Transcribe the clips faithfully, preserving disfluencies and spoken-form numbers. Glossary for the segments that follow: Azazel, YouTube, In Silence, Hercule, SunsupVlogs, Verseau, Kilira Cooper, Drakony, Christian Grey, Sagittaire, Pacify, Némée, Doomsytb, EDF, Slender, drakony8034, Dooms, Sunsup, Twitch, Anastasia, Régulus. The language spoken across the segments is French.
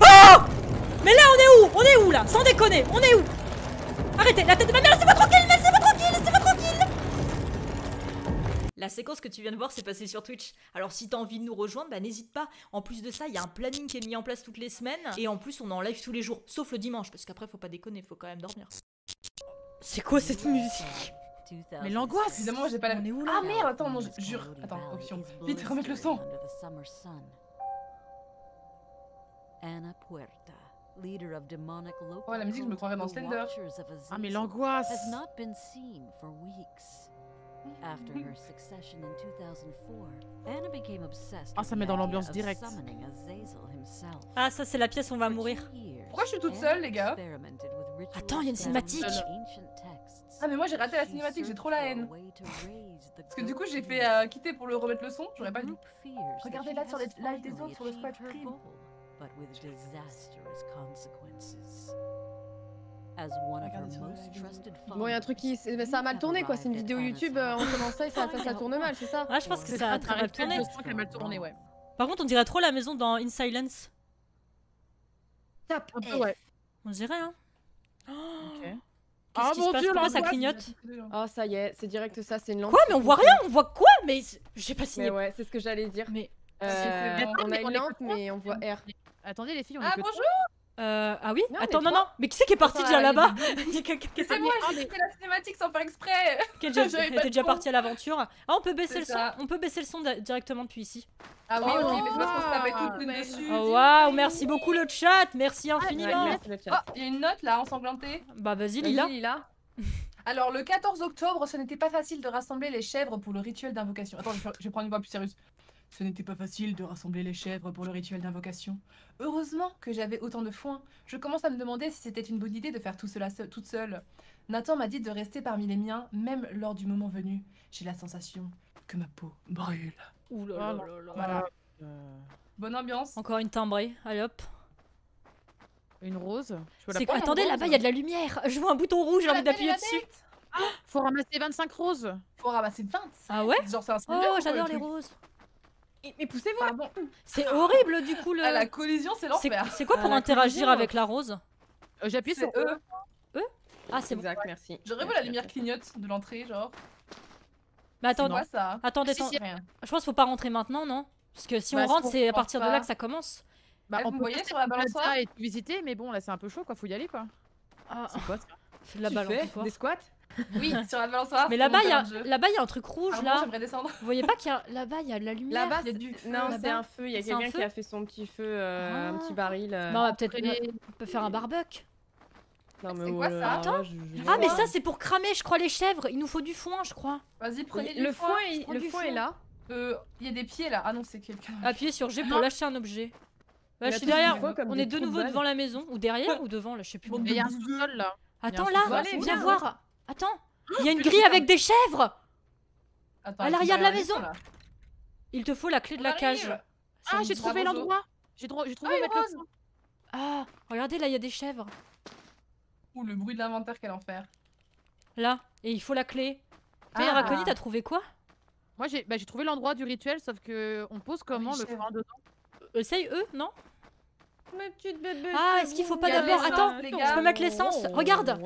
Oh! Mais là, on est où? On est où là? Sans déconner, on est où? Arrêtez, la tête de ma mère, laissez-moi tranquille, laissez-moi tranquille, laissez-moi tranquille! La séquence que tu viens de voir s'est passée sur Twitch. Alors si t'as envie de nous rejoindre, bah n'hésite pas. En plus de ça, il y a un planning qui est mis en place toutes les semaines. Et en plus, on est en live tous les jours, sauf le dimanche, parce qu'après, faut pas déconner, faut quand même dormir. C'est quoi cette musique? Mais l'angoisse! Évidemment, j'ai pas la... On est où là? Ah merde, attends, non, jure. Attends, option. Vite, remettre le son! Oh, la musique, je me croirais dans Slender. Ah, mais l'angoisse! Ah, ça met dans l'ambiance directe. Ah, ça, c'est la pièce où on va mourir. Pourquoi je suis toute seule, les gars? Attends, il y a une cinématique! Ah, mais moi, j'ai raté la cinématique, j'ai trop la haine. Parce que du coup, j'ai fait euh, quitter pour le remettre le son, j'aurais pas dû. Regardez là sur les live des autres, sur le squad stream. But with disastrous consequences. As one of her most trusted followers. Bon, il y a un truc qui, ça a mal tourné quoi. C'est une vidéo YouTube, euh, on commence ça et ça, ça, ça tourne mal, c'est ça? Ah, je pense que ça a très mal tourné. Je pense qu'elle a mal tourné, ouais. Par contre, on dirait trop la maison dans In Silence. Tape. Un peu, ouais. On dirait, hein. Ok. Qu'est-ce qui se passe? Pourquoi ça clignote? Oh, ça y est, c'est direct ça, c'est une lampe. Quoi? Mais on voit rien, on voit quoi? Mais j'ai pas signé. Mais ouais, c'est ce que j'allais dire. Mais Euh, on a une lampe, mais on voit R. Attendez, les filles, on est. Ah, bonjour! Euh, ah oui? Non, attends, non, non! Mais qui c'est qui est parti déjà là-bas? C'est moi, j'ai fait la cinématique sans faire exprès! Elle était déjà partie à l'aventure. Ah, on peut baisser le son, on peut baisser le son directement depuis ici. Ah oui, ok, mais parce qu'on se tapait toutes dessus. Oh waouh, merci beaucoup le chat, merci infiniment! Oh, il y a une note là, ensanglantée. Bah vas-y, Lila. Alors, le quatorze octobre, ce n'était pas facile de rassembler les chèvres pour le rituel d'invocation. Attends, je vais prendre une voix plus sérieuse. Ce n'était pas facile de rassembler les chèvres pour le rituel d'invocation. Heureusement que j'avais autant de foin. Je commence à me demander si c'était une bonne idée de faire tout cela seul, toute seule. Nathan m'a dit de rester parmi les miens, même lors du moment venu. J'ai la sensation que ma peau brûle. Ouh là là là là. Voilà. Euh... Bonne ambiance. Encore une timbrée. Allez hop. Une rose. Je vois la quoi, attendez, là-bas, il y a de la lumière. Je vois un bouton rouge, j'ai envie d'appuyer dessus. Ah, faut ramasser vingt-cinq roses. Faut ramasser vingt-cinq. Ah ouais? Genre, un oh, j'adore les roses. Mais poussez-vous! Ah bon. C'est horrible du coup le. Ah, la collision, c'est l'enfer! C'est quoi pour ah, interagir avec la rose? euh, J'appuie sur E. E? Ah, c'est bon. Exact, merci. J'aurais vu la lumière clignote de l'entrée, genre. Mais attendez, ça... attendez, si, si, attendez. Je pense qu'il faut pas rentrer maintenant, non? Parce que si bah, on rentre, c'est à partir pas. de là que ça commence. Bah, bah on vous peut voyez sur la balançoire et visiter, mais bon, là c'est un peu chaud quoi, faut y aller quoi. Ah, c'est quoi ça? C'est de la balançoire. Des squats? Oui, sur la balançoire. Mais là-bas, il y a, là-bas, il y a un truc rouge, ah, là. J'aimerais descendre. Vous voyez pas qu'il y a, là-bas, il y a de la lumière. Là-bas, du feu. Non, c'est un feu. Il y a quelqu'un qui a fait son petit feu, euh, ah. un petit baril. Euh... Non, peut-être les... on peut faire un barbecue. Non mais quoi, ça? Attends. Je, je... Ah mais ça, c'est pour cramer, je crois, les chèvres. Il nous faut du foin, je crois. Vas-y, prenez le foin. Est... Le foin est là. Euh, il y a des pieds là. Ah non, c'est quelqu'un. Appuyez sur G pour lâcher un objet. Bah, je suis derrière. On est de nouveau devant la maison, ou derrière, ou devant. Là, je sais plus. Il y a un sol là. Attends là, viens voir. Attends, il y a une grille avec des chèvres. Attends, à l'arrière de la maison. Il te faut la clé de la cage. Ah, j'ai trouvé l'endroit. J'ai trouvé mettre le son. Ah, regardez, là, il y a des chèvres. Ouh, le bruit de l'inventaire, quel enfer. Là, et il faut la clé. Mais Drakony, t'as trouvé quoi? Moi, j'ai trouvé l'endroit du rituel, sauf que on pose comment le foin dedans. Essaye eux, non? Ma petite bébé. Ah, est-ce qu'il faut pas d'abord... Attends, je peux mettre l'essence. Regarde.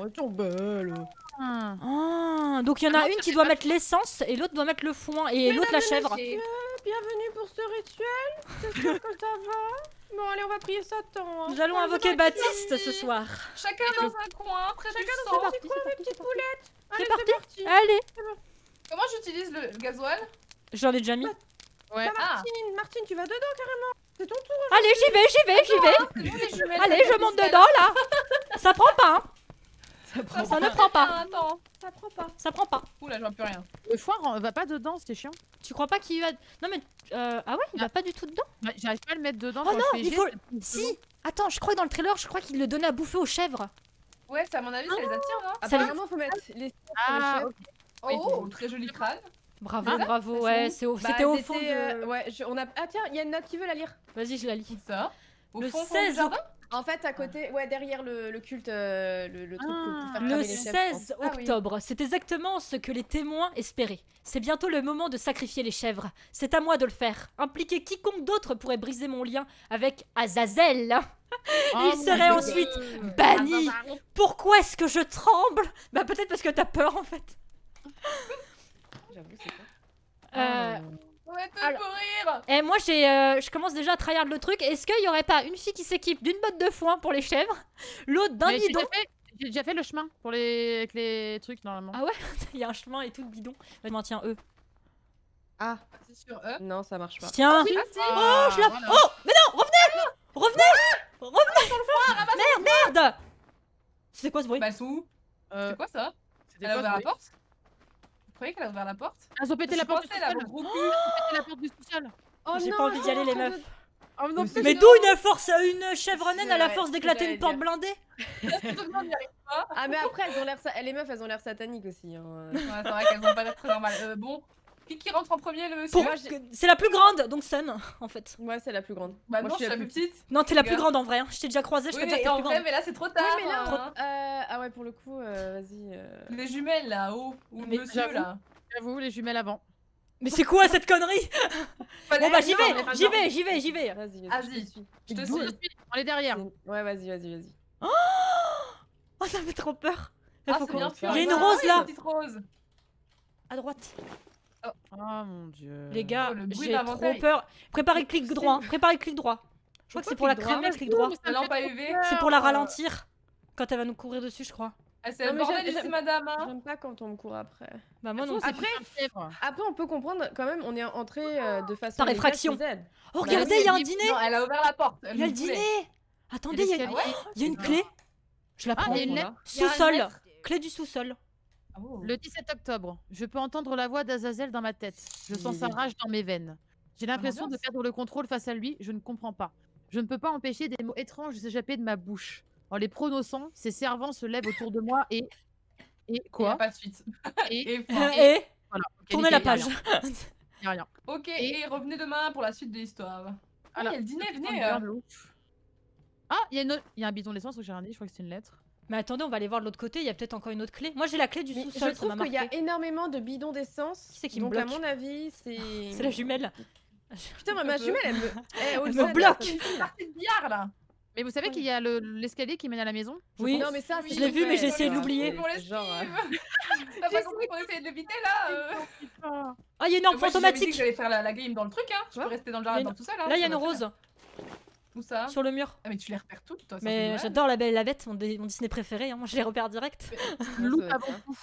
Ah. Ah, donc il y en a une qui doit mettre l'essence et l'autre doit mettre le foin et l'autre la chèvre. Monsieur, bienvenue pour ce rituel. J'espère que ça va. Bon allez, on va prier Satan. Hein. Nous allons invoquer Baptiste ce soir. Chacun dans un coin, après chacun dans un coin. C'est quoi mes petites poulettes? C'est parti. Allez. Comment j'utilise le gasoil? J'en ai déjà mis. Ouais. Martine, Martine, tu vas dedans carrément. C'est ton tour. Allez, j'y vais, j'y vais, j'y vais. Allez, je monte dedans là. Ça prend pas. Ça, prend ça ne prend pas. Attends, ça prend pas. Ça prend pas. Ouh là, je vois plus rien. Le foire va pas dedans, c'est chiant. Tu crois pas qu'il va... Non mais... Euh... Ah ouais, il ah. va pas du tout dedans. Bah, j'arrive pas à le mettre dedans. Oh quand non, je fais il faut... Si. Attends, je crois que dans le trailer, je crois qu'il le donnait à bouffer aux chèvres. Ouais, ça à mon avis, ah ça non. les attire, non? Ça Apparemment, faut mettre les... Ah, okay. Oh, très joli crâne. Bravo, ah, bravo, ouais, c'était bah, au fond de... Ouais, je... on a... Ah tiens, il y a une note qui veut la lire. Vas-y, je la lis. Ça au le fond, seize... En fait, à côté, ouais, derrière le, le culte, euh, le, le truc ah, pour faire le seize octobre, ah, oui. C'est exactement ce que les témoins espéraient. C'est bientôt le moment de sacrifier les chèvres. C'est à moi de le faire. Impliquer quiconque d'autre pourrait briser mon lien avec Azazel. Il serait ensuite banni. Pourquoi est-ce que je tremble? Bah peut-être parce que t'as peur en fait. J'avoue, c'est quoi? Euh... On va te mourir. Et moi j'ai, euh, je commence déjà à tryhard le truc. Est-ce qu'il y aurait pas une fille qui s'équipe d'une botte de foin pour les chèvres, l'autre d'un bidon? J'ai déjà fait le chemin pour les... avec les trucs normalement. Ah ouais? Il y a un chemin et tout le bidon. Maintenant tiens eux. Ah, c'est sur eux? Non, ça marche pas. Tiens. Ah, oui, ah, oh, je la... Voilà. Oh, mais non, revenez, revenez, revenez. Ah, sur le foin, ah, merde, le foin. Merde. C'est quoi ce bruit? Bah c'est où? euh... C'est quoi ça? Elle a ouvert la porte? Vous croyez qu'elle a ouvert la porte? Elles ont pété la porte du sous-sol. Elles ont pété la porte du sous-sol. J'ai pas envie d'y aller les meufs. Oh, non, mais mais d'où une force, une chèvre naine à la force d'éclater une porte blindée? Ah mais après elles ont l'air, les meufs elles ont l'air sataniques aussi. Hein. Ouais, c'est vrai qu'elles ont pas l'air très normales. Euh, bon, qui qui rentre en premier le pour... C'est la plus grande donc Sun en fait. Ouais c'est la plus grande. Bah moi, non je suis la plus petite. Non t'es la plus grande en vrai. Hein. Je t'ai déjà croisée. Je oui, peux mais, en plus vrai, grande. Mais là c'est trop tard. Oui, mais là, hein. euh, ah ouais pour le coup euh, vas-y. Euh... Les jumelles là haut ou le monsieur là. J'avoue les jumelles avant. Mais c'est quoi cette connerie? Bon bah j'y vais, j'y vais, j'y vais, j'y vais. Vas-y, vas-y. Je te suis. On est derrière. Ouais vas-y, vas-y, vas-y. Oh ça fait trop peur. Il y a une rose là. À droite. Oh mon dieu. Les gars, j'ai trop peur. Préparez clic droit, préparez clic droit. Je crois que c'est pour la cramer clic droit. C'est pour la ralentir quand elle va nous courir dessus je crois. Ah, c'est un bordel ici, madame. Hein. J'aime pas quand on me court après. Bah moi non. Après, après, on peut comprendre quand même. On est entré euh, de façon. Par réfraction. Oh regardez, il y a un dîner. Non, elle a ouvert la porte. Il y a le dîner. Attendez, il y a, y a... Oh, y a une clé. Je la prends. Ah, sous-sol. Clé du sous-sol. Oh. Le dix-sept octobre, je peux entendre la voix d'Azazel dans ma tête. Je sens sa rage dans mes veines. J'ai l'impression de perdre le contrôle face à lui. Je ne comprends pas. Je ne peux pas empêcher des mots étranges s'échapper de ma bouche. En les prononçant, ses servants se lèvent autour de moi et... Et quoi? Et pas de suite. Et... et, voilà. et... Voilà. Okay, tournez la page. Il n'y a rien. Ok, et... et revenez demain pour la suite de l'histoire. Alors, il y a le dîner, venez. Euh... Ah, il y a une... il y a un bidon d'essence que j'ai rien dit, je crois que c'est une lettre. Mais attendez, on va aller voir de l'autre côté, il y a peut-être encore une autre clé. Moi j'ai la clé du sous-sol, je trouve qu'il y a énormément de bidons d'essence. Qui c'est qui me bloque? Donc à mon avis, c'est... c'est la jumelle. Putain, ma jumelle, elle me... Elle me bloque. C'est une partie de billard, là. Mais vous savez oui. qu'il y a l'escalier le, qui mène à la maison? Oui, non, mais ça, oui, je l'ai vu, mais j'ai essayé de l'oublier. Genre... T'as pas compris qu'on essayait de l'éviter là euh... Ah, il y a une lampe fantomatique. J'allais faire la, la game dans le truc, hein. Je peux rester dans le jardin, dans tout ça là. Là, il y a une rose. Où ça? Sur le mur. Ah, mais tu les repères toutes, toi. Mais j'adore La Belle et la Bête, mon, mon Disney préféré. Hein. Moi, je les repère direct. Loup avant tout.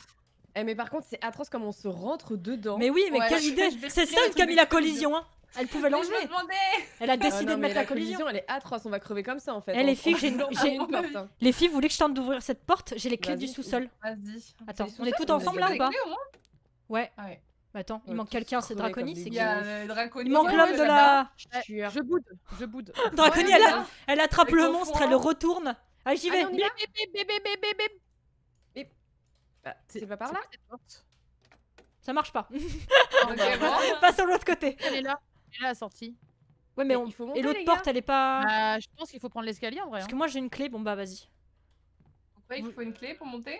Eh, mais par contre, c'est atroce comme on se rentre dedans. Mais oui, mais quelle idée! C'est Sun qui a mis la collision, hein. Elle pouvait l'enlever. Elle a décidé ah non, de mettre la, la collision. collision. Elle est atroce, on va crever comme ça en fait. Eh, les, filles, j'ai une... une porte, hein. Les filles, vous voulez que je tente d'ouvrir cette porte? J'ai les clés du sous-sol. Vas-y. Attends, on est toutes ensemble là ou pas? Ouais. Ah ouais. Bah, attends, il ouais, manque quelqu'un, c'est Drakony, c'est qui? Il manque l'homme de la... Je boude, je boude. Drakony, elle attrape le monstre, elle le retourne. Allez, j'y vais. C'est pas par là? Ça marche pas. Passe sur l'autre côté. Elle est là. La sortie. Ouais mais, mais on... il faut monter, et l'autre porte elle est pas... Bah, je pense qu'il faut prendre l'escalier en vrai. Parce hein. que moi j'ai une clé, bon bah vas-y. Vous croyez qu'il faut une clé pour monter?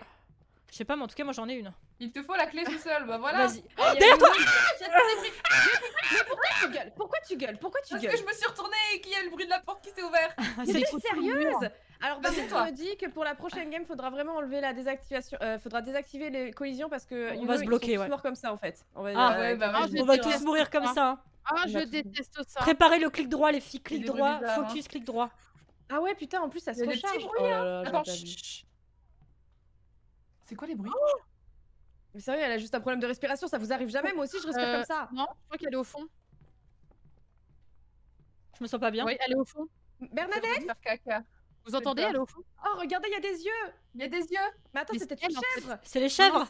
Je sais pas mais en tout cas moi j'en ai une. Il te faut la clé tout seul, bah voilà. Vas-y. Oh, derrière une... toi ah, mais pourquoi tu gueules? Pourquoi tu gueules? Pourquoi tu gueules? Parce que je me suis retournée et qu'il y a le bruit de la porte qui s'est ouvert. C'est sérieuse. Alors bah, on me dit que pour la prochaine game faudra vraiment enlever la désactivation, euh, faudra désactiver les collisions parce que on va se bloquer, ouais. Comme ça en fait. On va tous mourir comme ça. Ah, je déteste ça. Préparez le clic droit, les filles. Clic droit, focus, clic droit. Ah ouais, putain, en plus, ça se recharge. Attends, chut. C'est quoi les bruits? Mais sérieux, elle a juste un problème de respiration, ça vous arrive jamais? Moi aussi, je respire comme ça. Non, je crois qu'elle est au fond. Je me sens pas bien. Oui, elle est au fond. Bernadette? Vous entendez? Elle est au fond. Oh, regardez, il y a des yeux. Il y a des yeux. Mais attends, c'était une chèvre. C'est les chèvres.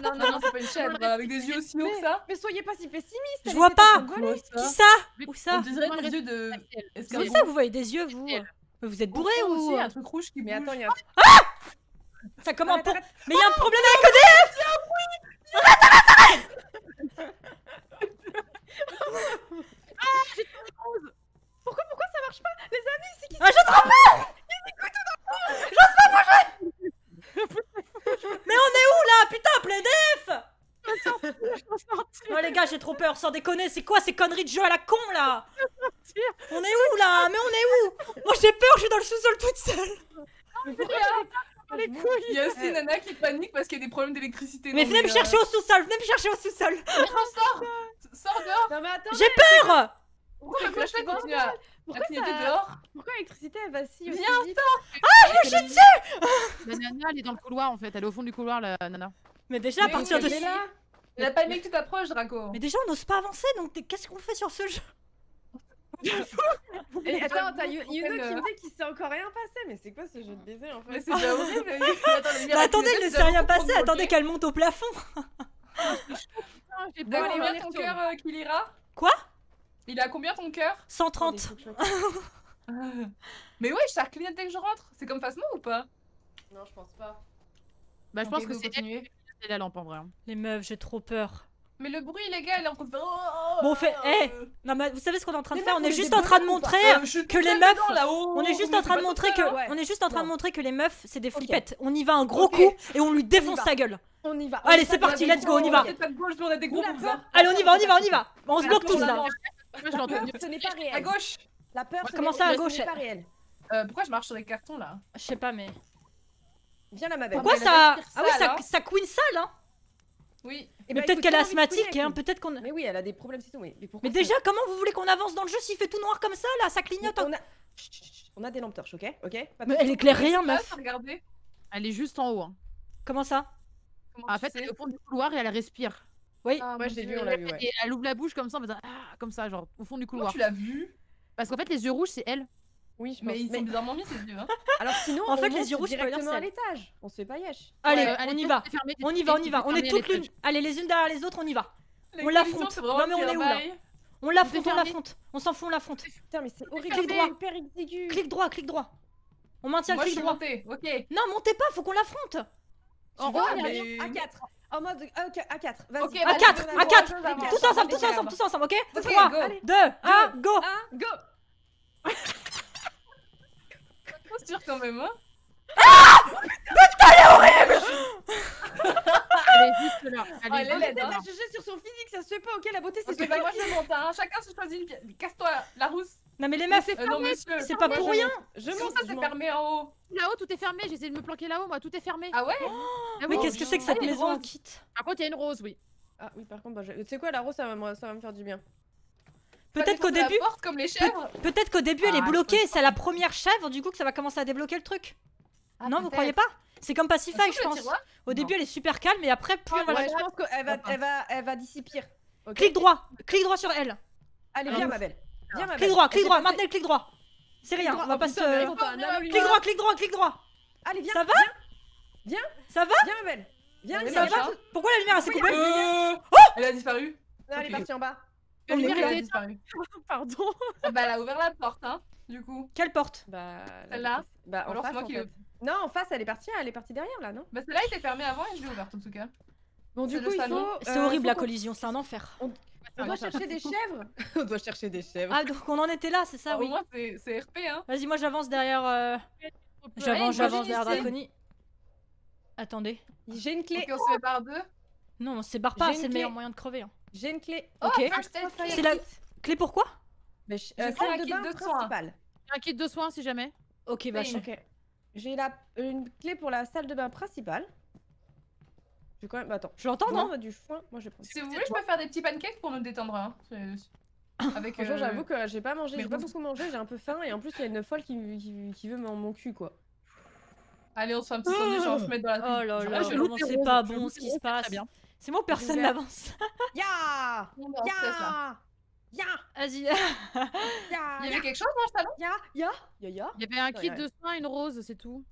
Non, non, non, c'est pas une chèvre avec des yeux aussi hauts que ça. Mais soyez pas si pessimiste. Je vois pas. Qui ça? Où ça? On dirait des yeux de... Comment ça, vous voyez des yeux, vous? Vous êtes bourrés ou... un truc rouge qui... Mais attends, il y a... Ah! Ça commence pour... Mais il y a un problème avec E D F! Arrête, arrête, arrête! Ah, j'ai trouvé une rose. Pourquoi, pourquoi ça marche pas? Les amis, c'est qui? Ah, je trempe pas! J'ose pas bouger. Mais on est où là? Putain, plein d'F. Oh les gars, j'ai trop peur, sans déconner, c'est quoi ces conneries de jeu à la con là? sortir. On est où là? Mais on est où? Moi j'ai peur, je suis dans le sous-sol toute seule. Ah, les couilles. Il y a aussi euh... Nana qui panique parce qu'il y a des problèmes d'électricité. Mais venez euh... me chercher au sous-sol, venez me chercher au sous-sol. Sors, sors dehors. J'ai peur. Pourquoi le flashlight continue à clignoter dehors? Pourquoi l'électricité elle vacille? Viens, sors. Ah, je me suis dessus. La nana elle est dans le couloir en fait, elle est au fond du couloir la nana. Mais déjà à partir de là. La panique tout approche, Draco. Mais déjà, on n'ose pas avancer, donc qu'est-ce qu'on fait sur ce jeu? Et attends, t'as Yuno qui me dit qu'il s'est encore rien passé, mais c'est quoi ce jeu de baiser en fait? Mais c'est déjà horrible. Mais attendez, il ne s'est rien passé, attendez qu'elle monte au plafond. Il a combien ton cœur, Kilira? Quoi? Il a combien ton cœur? cent trente. Mais ouais, ça clignote dès que je rentre. C'est comme Fasmo ou pas? Non, je pense pas. Bah, je pense que c'est continuer. La lampe en vrai. Les meufs, j'ai trop peur. Mais le bruit, les gars, il est en train de faire. Bon, on fait. Eh hey non, mais vous savez ce qu'on est en train de faire? On est juste en train de montrer que les meufs. On est juste en train de montrer que. On est juste en train de montrer que les meufs, c'est des flippettes. Okay. On y va un gros okay. coup et on lui défonce sa gueule. On y va. Allez, c'est parti, let's go, on y va. Allez, on y va, on y va, on y va. On se bloque tous là. Ce n'est pas réel. À gauche. La peur. Comment ça à gauche? Pourquoi je marche sur les cartons là? Je sais pas, mais. Viens là ma belle. Pourquoi ça... Ah oui, ça, ça queen sale, hein. Oui. Mais bah, peut-être qu'elle est asthmatique, hein, peut-être qu'on... Mais oui, elle a des problèmes, c'est tout, mais... Mais, mais déjà, comment vous voulez qu'on avance dans le jeu s'il fait tout noir comme ça, là? Ça clignote, on a... Chut, chut, chut. On a des lampes torches, ok, ok. Pas mais elle éclaire rien, meuf. Regardez. Elle est juste en haut, hein. Comment ça? Comment ah, en fait, elle est au fond du couloir et elle respire. Oui. Ah, moi, je l'ai vu, on l'a vu, ouais. Et elle ouvre la bouche comme ça, en faisant... Ah, comme ça, genre, au fond du couloir. Comment tu l'as vu? Parce qu'en fait, les yeux rouges, c'est elle. Oui, je mais pense. Ils sont bizarrement mis ces yeux. Hein. Alors sinon, en on fait, les yeux rouges directement à l'étage. On se fait pas yèche. Allez, ouais, on y va. On y va, on y va. On est toutes l'une. Allez, les unes derrière les autres, on y va. Les on l'affronte. Non mais on est où là? On l'affronte, on l'affronte. On s'en fout, on l'affronte. Putain, mais c'est horrible. Clic droit. Clic droit, clic droit. On maintient le clic droit. Ok. Non, montez pas, faut qu'on l'affronte. En haut, A quatre. En mode A quatre. Vas-y. A quatre, A quatre. Tous ensemble, tous ensemble, tous ensemble, ok? trois, deux, un, go. Go. C'est sûr quand même, hein. Ah putain, elle est horrible. Elle est juste là. Elle est, oh, elle est là. Je juge sur son physique, ça se fait pas, ok, la beauté c'est okay, bah, moi je monte, hein. Chacun se choisit une pièce. Casse-toi, la rousse. Non mais les meufs, c'est euh, pas moi, pour je rien. Je monte, ça c'est fermé en haut. Là-haut, tout est fermé, j'essaie de me planquer là-haut, moi, tout est fermé. Ah ouais? Oh, mais qu'est-ce que c'est que cette maison en kit? Par contre, il y a une rose, oui. Ah oui, par contre, bah, je... tu sais quoi, la rose, ça va me, ça va me faire du bien. Peut-être qu'au début, peut-être qu'au début elle est bloquée, c'est la première chèvre du coup que ça va commencer à débloquer le truc. Ah non, vous croyez pas? C'est comme Pacify, je pense. Au début elle est super calme et après plus on va. Je pense qu'elle va, elle va, elle va dissiper. Clic droit, clic droit sur elle. Allez viens ma belle. Clic droit, clic droit, maintenant clic droit. C'est rien, on va pas se. Clic droit, clic droit, clic droit. Allez viens. Ça va? Viens. Ça va? Viens ma belle. Viens. Ça va? Pourquoi la lumière s'est coupée? Elle a disparu. Elle est partie en bas. La lumière elle a disparu. Pardon. Ah bah elle a ouvert la porte, hein, du coup. Quelle porte? Bah celle-là. Bah alors c'est moi qui l'ai ouverte. Non, en face elle est partie, elle est partie derrière là, non? Bah celle-là elle était fermée avant et je l'ai ouverte en tout cas. Bon du coup il faut... C'est horrible la collision, c'est un enfer. On doit chercher des chèvres. On doit chercher des chèvres. Ah donc on en était là, c'est ça, oui. Au moins c'est R P, hein. Vas-y moi j'avance derrière... J'avance, j'avance derrière Dracony. Attendez. J'ai une clé. On se sépare deux? Non on se sépare pas, c'est le meilleur moyen de crever. J'ai une clé. Ok. Oh, c'est la clé pour quoi? Bah, je... euh, c'est un kit de soins. Un kit de soins si jamais. Ok, bah je... okay. J'ai la... une clé pour la salle de bain principale. Je vais quand même... Attends. Je l'entends, non hein du foin. Moi, je prends... Si vous voulez, je peux faire des petits pancakes pour me détendre. Hein. Avec. Euh... J'avoue que j'ai pas mangé, j'ai pas beaucoup mangé, j'ai un peu faim et en plus il y a une folle qui, qui... qui veut mon... mon cul quoi. Allez, on se fait un petit sandwich, on se met dans la. Oh là là. C'est pas bon ce qui se passe. C'est moi, personne n'avance. Ya ya ya. Vas-y. Il y avait quelque chose dans le salon? Ya ya ya ya. Il y avait un kit de soins, une rose, c'est tout.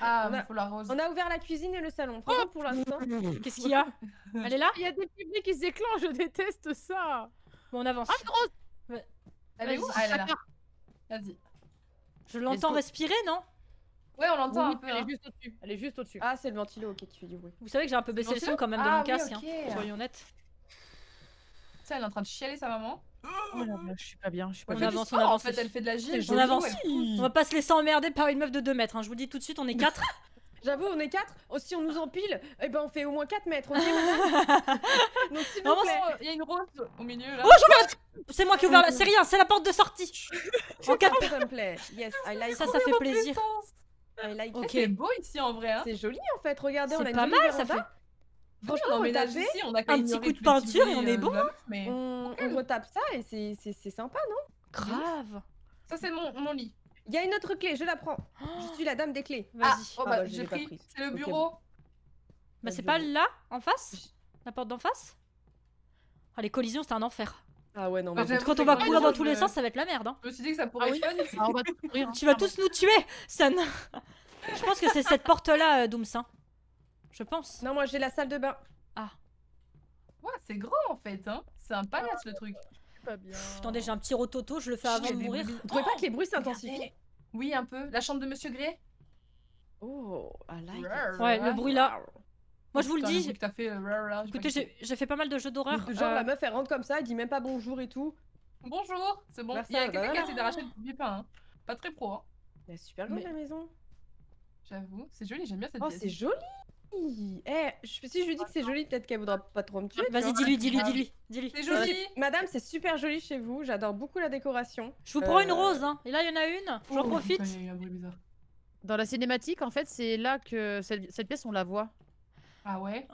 Ah, il faut la rose. On a ouvert la cuisine et le salon. Franchement, pour l'instant. Qu'est-ce qu'il y a? Elle est là? Il y a des publics qui se déclenchent, je déteste ça. Bon, on avance. Ah, une rose. Elle est où? Elle est là. Vas-y. Je l'entends respirer, non? Ouais, on l'entend oui, un peu. Elle hein. est juste au-dessus. Elle est juste au-dessus. Ah, c'est le ventilo okay, qui fait du bruit. Vous savez que j'ai un peu baissé le son quand même ah, de mon oui, casque, okay. hein, soyons honnêtes. Ça, elle est en train de chialer sa maman. Oh là là, je suis pas bien. Je suis pas on bien. avance, on avance. En fait, elle fait de la gym. On avance. On va pas se laisser emmerder par une meuf de deux mètres. Hein. Je vous le dis tout de suite, on est quatre. J'avoue, on est quatre. Oh, si on nous empile, eh ben on fait au moins quatre mètres. Okay, donc s'il vous plaît, il y a une rose au milieu là. Oh, je vois. C'est moi qui ai ouvert la. C'est rien, c'est la porte de sortie. En quatre. Ça me plaît. Yes, I like. Ça, ça fait plaisir. I like. Ok. C'est beau ici en vrai. Hein. C'est joli en fait. Regardez, on a pas mal. Ça fait. Franchement, on ménage ici, on a un petit coup de peinture et on est bon. On retape ça et c'est sympa, non? Grave. Ça c'est mon lit. Il y a une autre clé, je la prends. Je suis la dame des clés. Vas-y. Ah, oh bah, ah bah, j'ai pris. C'est le bureau. Okay, bon. Bah c'est pas là, en face? La porte d'en face? Ah, les collisions, c'est un enfer. Ah ouais, non mais... Bah, bon, quand on va courir dans tous les sens, ça va être la merde. Hein. Je me suis dit que ça pourrait être fun ici. Ah, on va tous courir. Tu vas tous nous tuer, Sun. Je pense que c'est cette porte-là, euh, Doomsyn. Je pense. Non, moi j'ai la salle de bain. Ah. Ouais, c'est grand en fait, hein. C'est un palace le truc. Bien. Pff, attendez, j'ai un petit rototo, je le fais avant de mourir. Vous trouvez pas que les bruits s'intensifient? Oui, un peu. La chambre de Monsieur Grey. Oh, I like it. Ouais, le bruit là. Moi, je vous le dis. Écoutez, j'ai fait pas mal de jeux d'horreur. Genre, la meuf, elle rentre comme ça, elle dit même pas bonjour et tout. Bonjour, c'est bon. Il y a quelqu'un qui essaie d'arracher le pain. Pas très pro, hein. Elle est super grande la maison. J'avoue, c'est joli, j'aime bien cette pièce. Oh, c'est joli. Eh, si je lui dis que c'est joli, peut-être qu'elle voudra pas trop me tuer. Vas-y, dis-lui, dis-lui, dis-lui. C'est joli. Madame, c'est super joli chez vous, j'adore beaucoup la décoration. Je vous prends euh... une rose, hein. Et là, il y en a une, j'en oh, profite. Putain, dans la cinématique, en fait, c'est là que cette, cette pièce, on la voit. Ah ouais.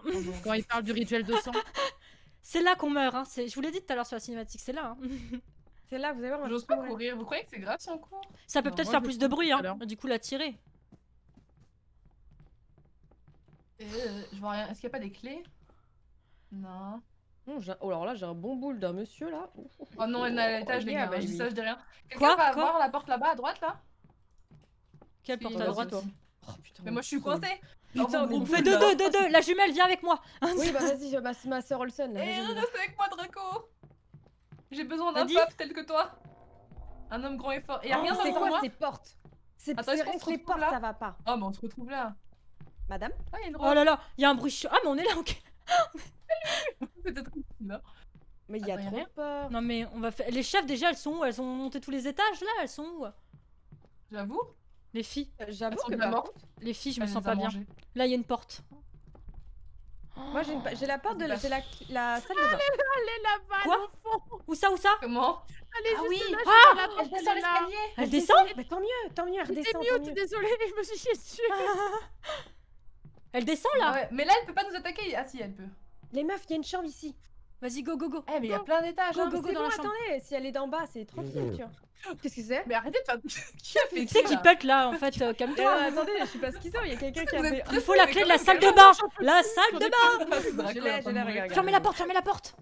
Quand il parle du rituel de sang. C'est là qu'on meurt, hein. Je vous l'ai dit tout à l'heure sur la cinématique, c'est là. Hein. C'est là, vous allez voir. J'ose pas courir, vous croyez que c'est grave si on court? Ça peut peut-être faire plus de bruit, hein. Du coup, la tirer. Euh, je vois rien, est-ce qu'il n'y a pas des clés? Non. Oh, oh, alors là, j'ai un bon boule d'un monsieur là. Oh, oh, oh non, elle est à l'étage, les gars. Je dis ça, je dis rien. Quelqu'un va voir la porte là-bas à droite là? Quelle porte à droite? Oh putain. Mais moi je suis coincée. Putain, on fait deux, deux, deux, deux. La jumelle, viens avec moi. Oui, bah vas-y, c'est ma soeur Olsen là. Eh, reste avec moi, Draco. J'ai besoin d'un pop tel que toi. Un homme grand et fort. Et y'a rien dans moi. C'est quoi ces portes? Attends, est-ce qu'on se retrouve là? Ça va pas. Oh, mais on se retrouve là. Madame? Oh là là, y'a un bruit chaud. Ah, mais on est là, ok. Mais il y a trop peur. Non mais on va faire... Les chefs déjà elles sont où? Elles ont monté tous les étages là? Elles sont où? J'avoue. Les filles. J'avoue que par contre... Les filles je me sens pas bien. Là il y a une porte. Moi j'ai une... la porte de la... la salle de bain. Elle est là-bas. Quoi? Où ça? Où ça? Comment? Elle est juste là. Ah oui. Elle descend l'escalier. Elle descend? Mais tant mieux, tant mieux, elle descend. T'es mute, désolée, je me suis chiée dessus. Elle descend là. Mais là elle peut pas nous attaquer. Ah si elle peut. Les meufs, il y a une chambre ici. Vas-y, go, go, go. Eh, mais il y a plein d'étages. Go, hein, go, go, go dans bon, la chambre. Attendez, si elle est d'en bas, c'est tranquille, tu vois. Qu'est-ce que c'est? Mais arrêtez de faire. Qui a fait ça? C'est qui pète là, en fait, euh, calme-toi. Euh, attendez, je suis pas schizo, il y a quelqu'un qui a fait. Il faut la clé de la salle de bain. La salle de bain. Je l'ai, je l'ai, regarde. Fermez la porte, fermez la porte.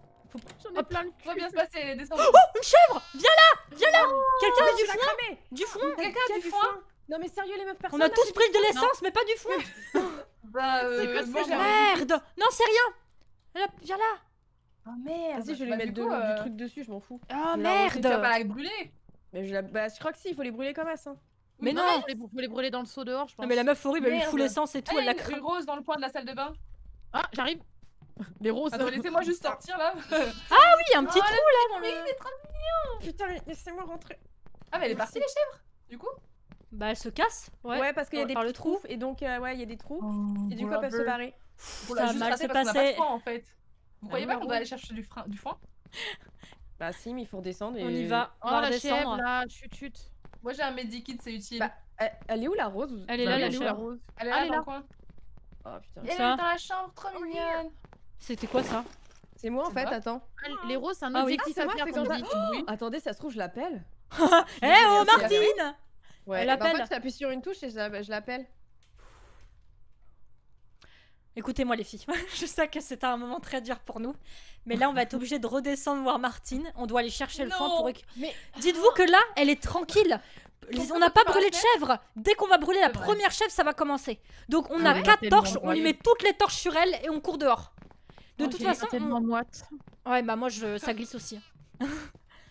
J'en ai plein le cul. Ça va bien se passer, descendez. Oh, une chèvre. Viens là, viens là. Quelqu'un a du foin. Du foin. Quelqu'un a du foin. Non, mais sérieux, les meufs, personne. On a tous pris de l'essence, mais pas du foin. Bah, merde. Non, c'est rien. Là, viens là. Oh merde. Vas-y, je vais bah, lui mettre du, coup, de, euh... du truc dessus, je m'en fous. Oh merde. Tu vas pas la brûler? Mais je, la... bah, je crois que si, il faut les brûler comme ça. Mais, mais non, non mais... il faut les brûler dans le seau dehors, je pense. Non, mais la meuf horrible, elle lui fout l'essence et tout, elle, elle la crame. Une rose dans le coin de la salle de bain. Ah, j'arrive. Les roses. Attends, laissez-moi juste sortir là. Ah oui, un petit oh, trou là dans le... Oui, c'est trop mignon. Putain, laissez-moi rentrer. Ah, mais elle est partie, les chèvres, du coup. Bah, elle se casse. Ouais, ouais parce qu'il y a des par le trou et donc, ouais, il y a des trous. Et du coup, elles peuvent se barrer. Ça a mal se passer. Vous croyez pas qu'on doit aller chercher du, du foin? Bah si, mais il faut redescendre et... On y va, on oh, va redescendre. Là, chut chut. Moi j'ai un medikit, c'est utile. Bah, elle, elle est où la rose? Elle est bah, là, elle est où la rose? Elle est là, elle est là. Dans le coin. Oh putain. Elle est dans la chambre, trop oh, mignonne. C'était quoi ça? C'est moi en fait, attends. Ah, les roses, c'est un objectif à faire comme dit. Attendez, ça se trouve, je l'appelle. Eh oh, Martine! Elle appelle. En fait, t'appuies sur une touche et je l'appelle. Écoutez-moi les filles, je sais que c'était un moment très dur pour nous, mais là on va être obligé de redescendre voir Martine, on doit aller chercher le foin pour... Mais... Dites-vous que là, elle est tranquille, on n'a pas brûlé de chèvre, dès qu'on va brûler la première chèvre, ça va commencer. Donc on a quatre torches, on lui met toutes les torches sur elle et on court dehors. De toute façon... Ouais bah moi je... ça glisse aussi.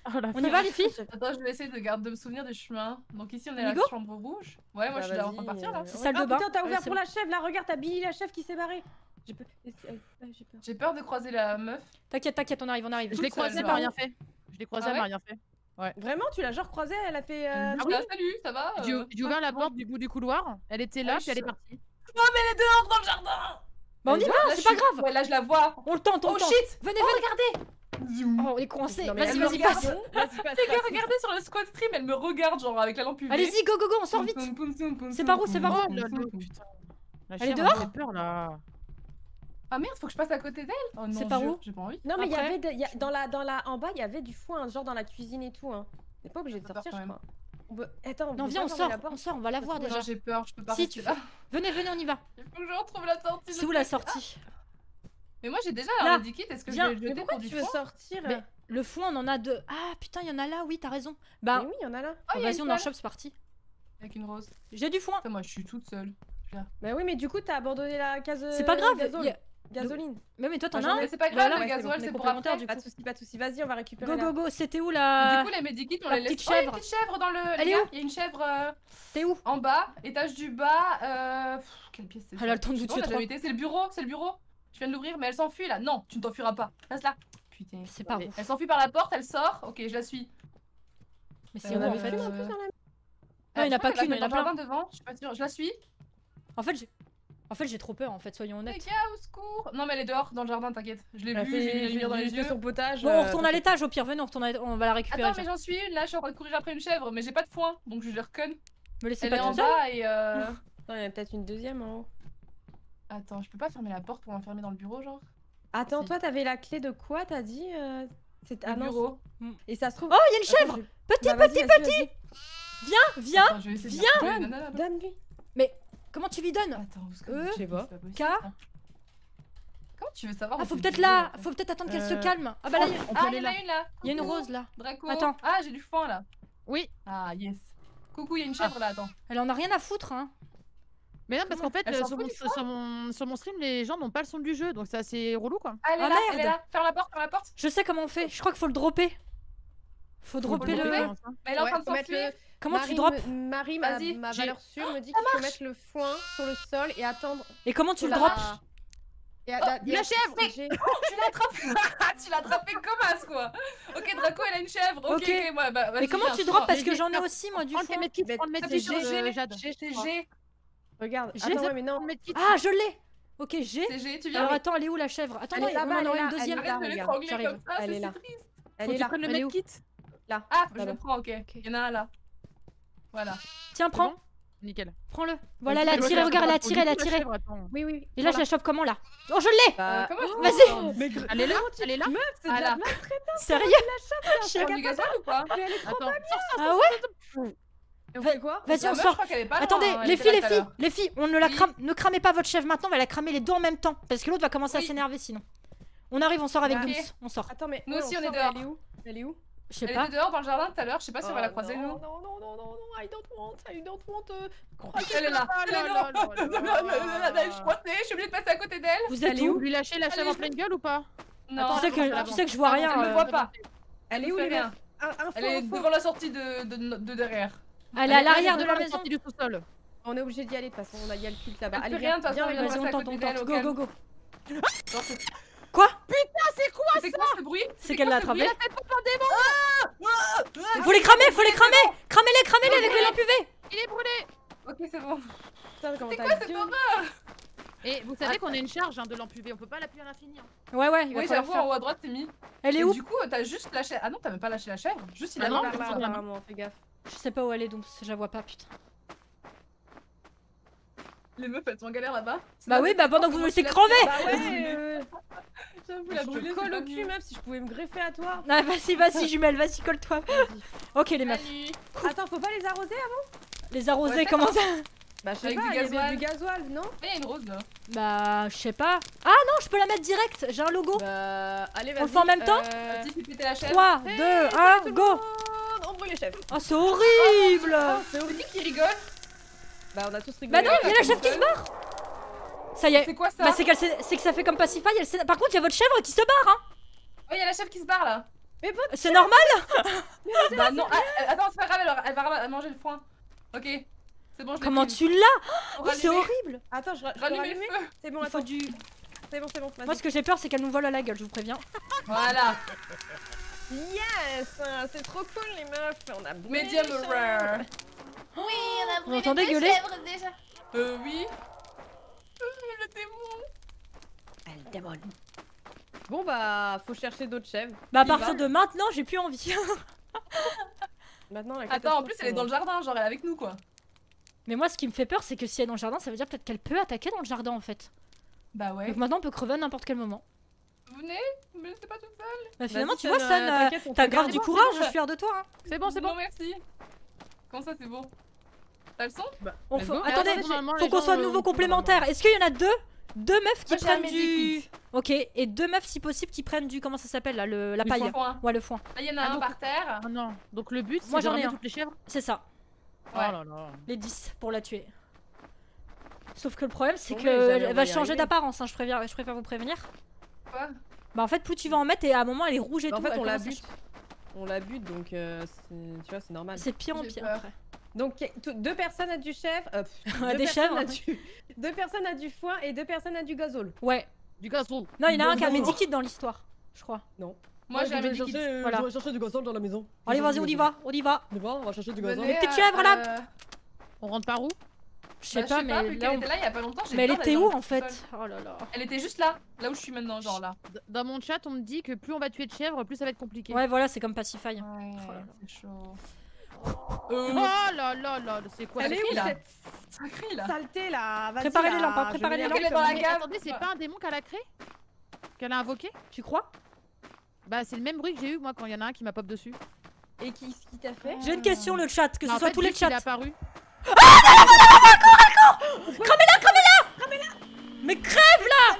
On y va les filles? Attends, je vais essayer de, garder, de me souvenir du chemin. Donc ici on est à la chambre rouge. Ouais, moi bah, je suis là en train de partir là. C'est salle de bain. Putain, t'as ouvert ouais, pour bon. La chèvre là, regarde, t'as Billy la chèvre qui s'est barrée. J'ai peur. J'ai peur de croiser la meuf. T'inquiète, t'inquiète, on arrive, on arrive. Je l'ai croisée, elle m'a rien fait. Je l'ai croisée, ah ouais, elle m'a rien fait. Ouais. Vraiment, tu l'as genre croisée, elle a fait. Euh... Ah oui, salut, ça va euh... J'ai ouvert la porte du bout du couloir, elle était là, ah, puis elle est partie. Non mais les deux entrent dans le jardin. Bah on y va, c'est pas grave. Ouais là je la vois. On le tente, on le tente. Oh shit, venez, venez, regardez. Oh on est coincé. Vas-y, vas-y, passe. Les gars, regardez sur le squad stream, elle me regarde genre avec la lampe U V. Allez-y, go go go, on sort vite. C'est par où, c'est par où? Elle est dehors. Ah merde, faut que je passe à côté d'elle. Oh non, c'est par où? J'ai pas envie. Non mais il y avait de, y a, dans la dans la en bas, il y avait du foin, hein, genre dans la cuisine et tout hein. T'es pas obligé de sortir, je crois. On peut... Attends, on non viens, on sort, on sort, on va la voir déjà. J'ai peur, je peux pas. Si tu là. Venez, venez, on y va. Il faut que je retrouve la sortie. C'est où la sortie? Mais moi j'ai déjà la ready kit, est-ce que viens. Je vais le jeter pour du foin? Pourquoi tu veux sortir? Mais le foin, on en a deux. Ah putain, il y en a là, oui, t'as raison. Bah oui, il y en a là. Vas-y, on en chope, c'est parti. Avec une rose. J'ai du foin. Moi, je suis toute seule. Bah oui, mais du coup, t'as abandonné la case. C'est pas grave. Gasoline. Mais mais toi t'en as un. C'est pas grave, le gasoil c'est pour après. Pas de soucis, pas de soucis, vas-y on va récupérer. Go go go, c'était où la... Du coup les medikits on les laisse... Oh y'a une petite chèvre dans le... Elle est où? Y'a une chèvre... T'es où? En bas, étage du bas, euh... Quelle pièce c'est? Elle a le temps de nous tuer trois. C'est le bureau, c'est le bureau. Je viens de l'ouvrir mais elle s'enfuit là. Non, tu ne t'enfuiras pas. Reste là. Putain. C'est pas bon. Elle s'enfuit par la porte, elle sort. Ok, je la suis. Mais si on avait fait... Non, il n'y en a pas qu'une, il y en a plein devant. Je suis pas sûre, je la suis. En fait j'ai... En fait j'ai trop peur en fait, soyons honnêtes. Les gars au secours. Non mais elle est dehors dans le jardin, t'inquiète. Je l'ai vu, j'ai mis les lumières dans les yeux. Son potage, bon on retourne euh... à l'étage au pire, venez on retourne à... on va la récupérer. Attends mais j'en suis une là, je suis en train de courir après une chèvre mais j'ai pas de foin donc je les reconne. Me laissez elle pas est en bas et euh... Non il y en a peut-être une deuxième en haut. Attends je peux pas fermer la porte pour l'enfermer dans le bureau genre? Attends toi t'avais la clé de quoi t'as dit euh... C'est un bureau. Mm. Et ça se trouve... Oh il y a une chèvre. Attends, je... Petit bah, petit petit. Viens viens. Attends, viens. Donne-lui. Mais... Comment tu lui donnes? Attends, parce que je sais pas. K. Comment tu veux savoir? Ah, faut peut-être là, faut peut-être attendre qu'elle se calme. Ah bah là, il y en a une là. Il y a une rose là. Draco. Attends. Ah, j'ai du foin là. Oui. Ah yes. Coucou, il y a une chèvre là, attends. Elle en a rien à foutre hein. Mais non, parce qu'en fait, sur mon stream, les gens n'ont pas le son du jeu, donc c'est assez relou quoi. Ah merde. Elle est là, ferme la porte, ferme la porte. Je sais comment on fait, je crois qu'il faut le dropper. Faut dropper le... Mais elle est en train de s'enfuir. Comment Marie tu drops? Marie, ma, ma valeur sûre, oh, me dit qu'il faut mettre le foin sur le sol et attendre. Et comment tu le drops? La chèvre! Tu l'attrapes! Tu l'as attrapé comme as quoi! Ok, Draco, elle a une chèvre! Ok, okay. okay moi, bah, mais comment viens, tu drops? Parce que j'en ai aussi, moi, du foin. G G. Regarde, attends, mais non. Ah, je l'ai! Ok, G. Alors attends, elle est où la chèvre? Attends, on en aura une deuxième. Elle est là. Elle est là. Faut que tu prennes le med kit. Là. Ah, je le prends, ok. Il y en a un là. Voilà. Tiens, prends. Bon nickel. Prends-le. Voilà, elle a tiré, regarde, elle a tiré, elle a tiré. Oui, oui. Et là, voilà. Je la chope comment là? Oh, je l'ai euh, oh, vas-y. Mais... Elle est là, elle est là. Meuf, c'est de la meuf très bien. Sérieux? Je la chope, du gazole ou pas? Mais elle est trop pas bien. Ah ouais? On fait quoi? Vas-y, on sort. Attendez, les filles, les filles, les filles, on ne la crame, ne cramez pas votre chèvre maintenant, on va la cramer les deux en même temps parce que l'autre va commencer à s'énerver sinon. On arrive, on sort avec Dooms, on sort. Attends, mais nous aussi on est dehors. Elle est où? Elle est où? Je sais pas. Elle était dehors dans le jardin tout à l'heure, je sais pas si oh on va la croiser. Non, non, non, non, non, I don't want, I don't want. Elle est là, elle est là. Je suis croisée, je suis obligée de passer à côté d'elle. Vous allez où? Lui lâcher la chèvre en pleine gueule ou pas? Non. Tu sais que, tu sais que je vois rien. Je ne vois pas. Elle est où? Elle est devant la sortie de derrière. Elle est à l'arrière de la maison du sous-sol. On est obligé d'y aller de toute façon, il y a le culte là-bas. Allez, viens, vas-y, on tente, on tente. Go, go, go. Quoi? Putain, c'est quoi ça? C'est quoi ce bruit? C'est qu'elle l'a attrapé. Faut les cramer, faut les cramer. Cramez-les, cramez-les avec les lampes U V. Il est brûlé. Ok, c'est bon. C'est quoi cette horreur? Et vous savez qu'on a une charge de lampes U V, on peut pas l'appuyer à l'infini. Ouais, ouais, oui, j'avoue, en haut à droite, t'es mis. Elle est où? Du coup, t'as juste lâché. Ah non, t'as même pas lâché la chèvre. Juste il a lancé la maman, fais gaffe. Je sais pas où elle est donc, je la vois pas, putain. Les meufs elles sont en galère là-bas. Bah oui, bah pendant que vous me laissez crever. Bah ouais euh... J'avoue la brûlée. Je te colle au cul meuf si je pouvais me greffer à toi. Ah vas-y vas-y jumelle, vas-y colle-toi. Ok les meufs. Attends faut pas les arroser avant? Les arroser ouais, comment ça? Bah je sais pas, il y avait du gasoil non? Il y a une rose là. Bah je sais pas. Ah non je peux la mettre direct, j'ai un logo. Bah allez vas-y. On le fait en même temps euh... trois, deux, un, go. On brûle les chefs. Oh c'est horrible. C'est horrible qui rigole. Bah on a tous rigolé. Bah non, il y a la chèvre qui se barre. Ça y est. C'est quoi ça? Bah c'est qu que ça fait comme Pacify. Elle... Par contre, il y a votre chèvre qui se barre, hein. Oh, il y a la chèvre qui se barre là. Mais bon, c'est normal. Bah non, attends, c'est pas grave alors. Elle va manger le foin. Ok. C'est bon, je l'ai. Comment tu l'as? Oui, c'est horrible. Attends, je rallume le feu. C'est bon, attends. C'est bon, c'est bon. Moi, ce que j'ai peur, c'est qu'elle nous vole à la gueule, je vous préviens. Voilà. Yes, c'est trop cool les meufs. On a brûlé. Medium rare. Oui, on a brûlé les chèvres déjà. Euh oui. démon. Le démon. Bon bah, faut chercher d'autres chèvres. Bah à partir de maintenant, j'ai plus envie. Maintenant, la Attends, en plus elle est dans le jardin, genre elle est avec nous quoi. Mais moi ce qui me fait peur, c'est que si elle est dans le jardin, ça veut dire peut-être qu'elle peut attaquer dans le jardin en fait. Bah ouais. Donc maintenant on peut crever à n'importe quel moment. Venez, me laissez pas toute seule. Bah finalement tu vois ça, t'as grave du courage, je suis fière de toi hein. C'est bon, c'est bon. Non merci. Comment ça c'est bon? T'as le son? Attendez, faut qu'on soit de nouveau complémentaires. Est-ce qu'il y en a deux? Deux meufs qui prennent du... Ok, et deux meufs si possible qui prennent du... Comment ça s'appelle là, le... la paille? Ouais, le foin. Ah, il y en a ah, un donc... par terre. Ah, non, donc le but c'est de ramener toutes les chèvres. C'est ça. Ouais. Oh là là. Les dix pour la tuer. Sauf que le problème c'est bon, qu'elle va changer d'apparence, hein. je, préviens... je préfère vous prévenir. Quoi? Bah en fait plus tu vas en mettre et à un moment elle est rouge et bah, tout. En fait on la bute. On la bute donc euh, tu vois c'est normal. C'est de pire en pire après. Donc deux personnes à du chèvre, euh, deux, des personnes chèvres, à du... deux personnes à du foin et deux personnes à du gazole. Ouais. Du gazole. Non, il y en a un qui a Medikit dans l'histoire, je crois. Non. Moi, Moi j'ai un Medikit. Euh, voilà. Je vais chercher du gazole dans la maison. Allez, vas-y, on y va, on y va. On y va, on va chercher du gazole. Les petites chèvres là. Euh... On rentre par où? Je sais bah, pas, mais elle était là il y a pas longtemps. Mais elle était où en fait? Oh là là. Elle était juste là, là où je suis maintenant, genre là. Dans mon chat, on me dit que plus on va tuer de chèvres, plus ça va être compliqué. Ouais, voilà, c'est comme Pacify. C'est chaud. Euh... Oh là là là, c'est quoi elle est où, là cette sacrée là? Saleté là. Préparez là, les lampes, hein, préparez les lampes. Elle est dans la cave. Attendez, c'est pas un démon qu'elle a créé? Qu'elle a invoqué? Tu crois? Bah c'est le même bruit que j'ai eu moi quand il y en a un qui m'a pop dessus. Et qui, qui t'a fait? J'ai une question le chat, que ce soit tous les chats. Il est apparu. Ah là là, elle court, elle court. Cramez-la, cramez-la, mais crève là.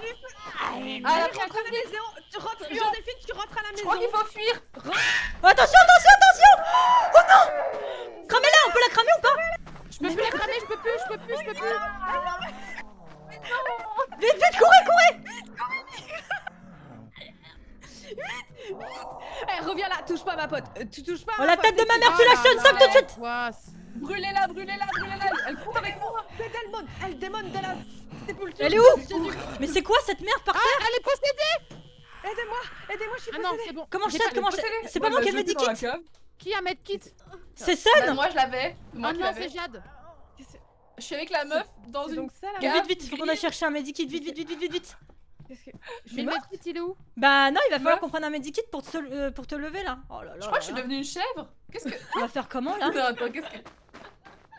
Ah la crève, crève les zéros. Tu rentres, Joséphine, tu rentres à la maison. Je crois qu'il faut fuir. Attention, attention, attention. Oh non! Cramez-la, on peut la cramer ou pas? Je peux mais plus la cramer, je peux plus, je peux plus, je peux plus. Ah non, mais... mais non. Vite, vite, courez, courez. Vite, vite. Eh, reviens là, touche pas ma pote, euh, tu touches pas. Oh, la tête de ma mère, tu la sunsup tout de suite. Brûlez-la, brûlez-la, brûlez-la. Elle court avec moi. C'est elle, mon, elle démon de la sépulture. Elle est où? Mais c'est quoi cette merde par terre? Elle est possédée. Aidez-moi, aidez-moi, je suis possédée. Ah non, c'est bon. Comment je sais, comment je sais? C'est pas moi qui ai le Medikit. Qui a Medkit? C'est Sun bah, moi je l'avais. Ah non, c'est Jade. Je suis avec la meuf dans une donc ça, cave. Vite, vite, faut qu'on aille chercher un Medikit. Vite, vite, vite, vite, vite, vite. Que... Mais le Medkit il est où? Bah non, il va falloir qu'on prenne un Medikit pour, euh, pour te lever là. Oh là là. Je crois là, que je suis devenue une chèvre. Qu'est-ce que. On va faire comment là? Non, attends, qu'est-ce que.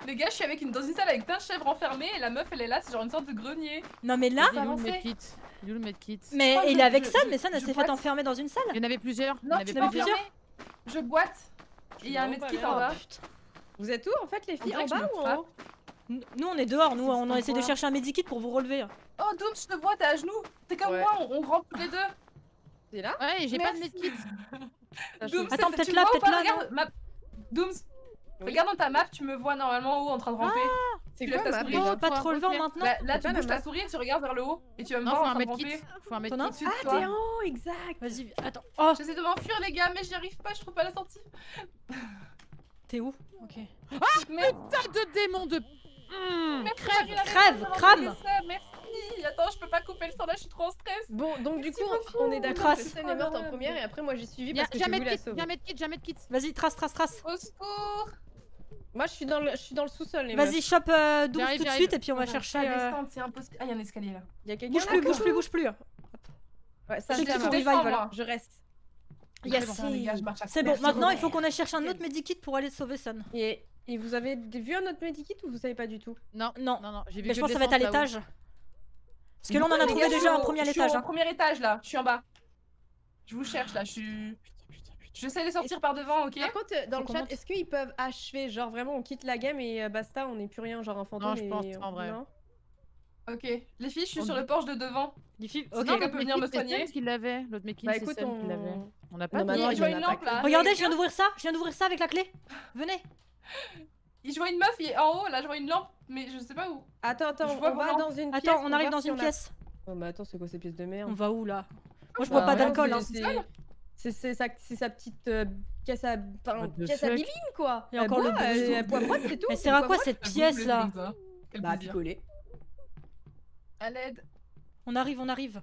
Les gars, je suis avec une... dans une salle avec plein de chèvres enfermées et la meuf elle est là, c'est genre une sorte de grenier. Non mais là. Il est où le Medkit? Mais il est avec Sun, mais Sun elle s'est fait enfermer dans une salle. Il y en avait plusieurs. Non, il y en avait plusieurs. Je boite. Il y a un Medkit en bas. Vous êtes où en fait les filles? En bas ou en haut? Nous on est dehors, nous on essaie de chercher un Medikit pour vous relever. Oh Doom, je te vois, t'es à genoux. T'es comme moi, on rampe tous les deux. T'es là? Ouais, j'ai pas de Medkit. Attends, peut-être là, peut-être là. Doom, regarde dans ta map, tu me vois normalement en haut en train de ramper. C'est quoi ta souris? Pas trop relevant maintenant. Là tu bouges ta souris, tu regardes vers le haut et tu vas me voir en train de ramper. Faut un Medkit. Ah t'es en haut, exact. Vas-y, attends. J'essaie de m'enfuir les gars, mais j'y arrive pas, je trouve pas la sortie. T'es où? Ok. Ah mais putain de démon de... Mmh, merci, crève, crève, crame. Merci. Attends, je peux pas couper le sang là, je suis trop en stress. Bon, donc merci du coup, beaucoup. On est d'accord. Christian est morte en première et après moi j'ai suivi parce que j'ai voulu la sauver. Jamais de kit, jamais de kit. Vas-y, trace, trace, trace. Au secours. Moi je suis dans le, je suis dans le sous-sol. Vas-y, chope euh, douze tout de suite et puis on va ouais, chercher. Euh... Impossible. Ah, il y a un escalier là. Il y a quelqu'un. Bouge plus, bouge plus, bouge plus. Ouais, ça je revive, je reste. Yes. C'est bon. Maintenant, il faut qu'on aille chercher un autre Medikit pour aller sauver Sun. Et vous avez vu un autre Medikit ou vous savez pas du tout? Non, non, non, non. J'ai vu. Mais je pense que ça va être à l'étage. Parce que là, on en a trouvé déjà un premier à l'étage. Je suis au premier étage là, je suis en bas. Je vous cherche là, je suis. J'essaie de sortir par devant, ok? Par contre, dans le chat, est-ce qu'ils peuvent achever? Genre vraiment, on quitte la game et basta, on n'est plus rien, genre un fantôme. Non, je pense, en vrai. Ok, les filles, je suis sur le porche de devant. Les filles, ok, on peut venir me soigner. L'autre qu'il l'avait, l'autre Medikit, c'est celle qu'il l'avait. On n'a pas de lampe là. Regardez, je viens d'ouvrir ça, je viens d'ouvrir ça avec la clé. Venez. Je vois une meuf, il est en haut, là je vois une lampe, mais je sais pas où. Attends, attends, je on vois va dans une pièce. Attends, on arrive dans une pièce. Oh mais attends, c'est quoi ces pièces de merde? On va où là? Moi je bois pas d'alcool, hein. C'est sa petite caisse à bibine quoi. Et encore le bois, c'est tout. Elle sert à quoi cette pièce là? Bah picoler. À l'aide. On arrive, on arrive.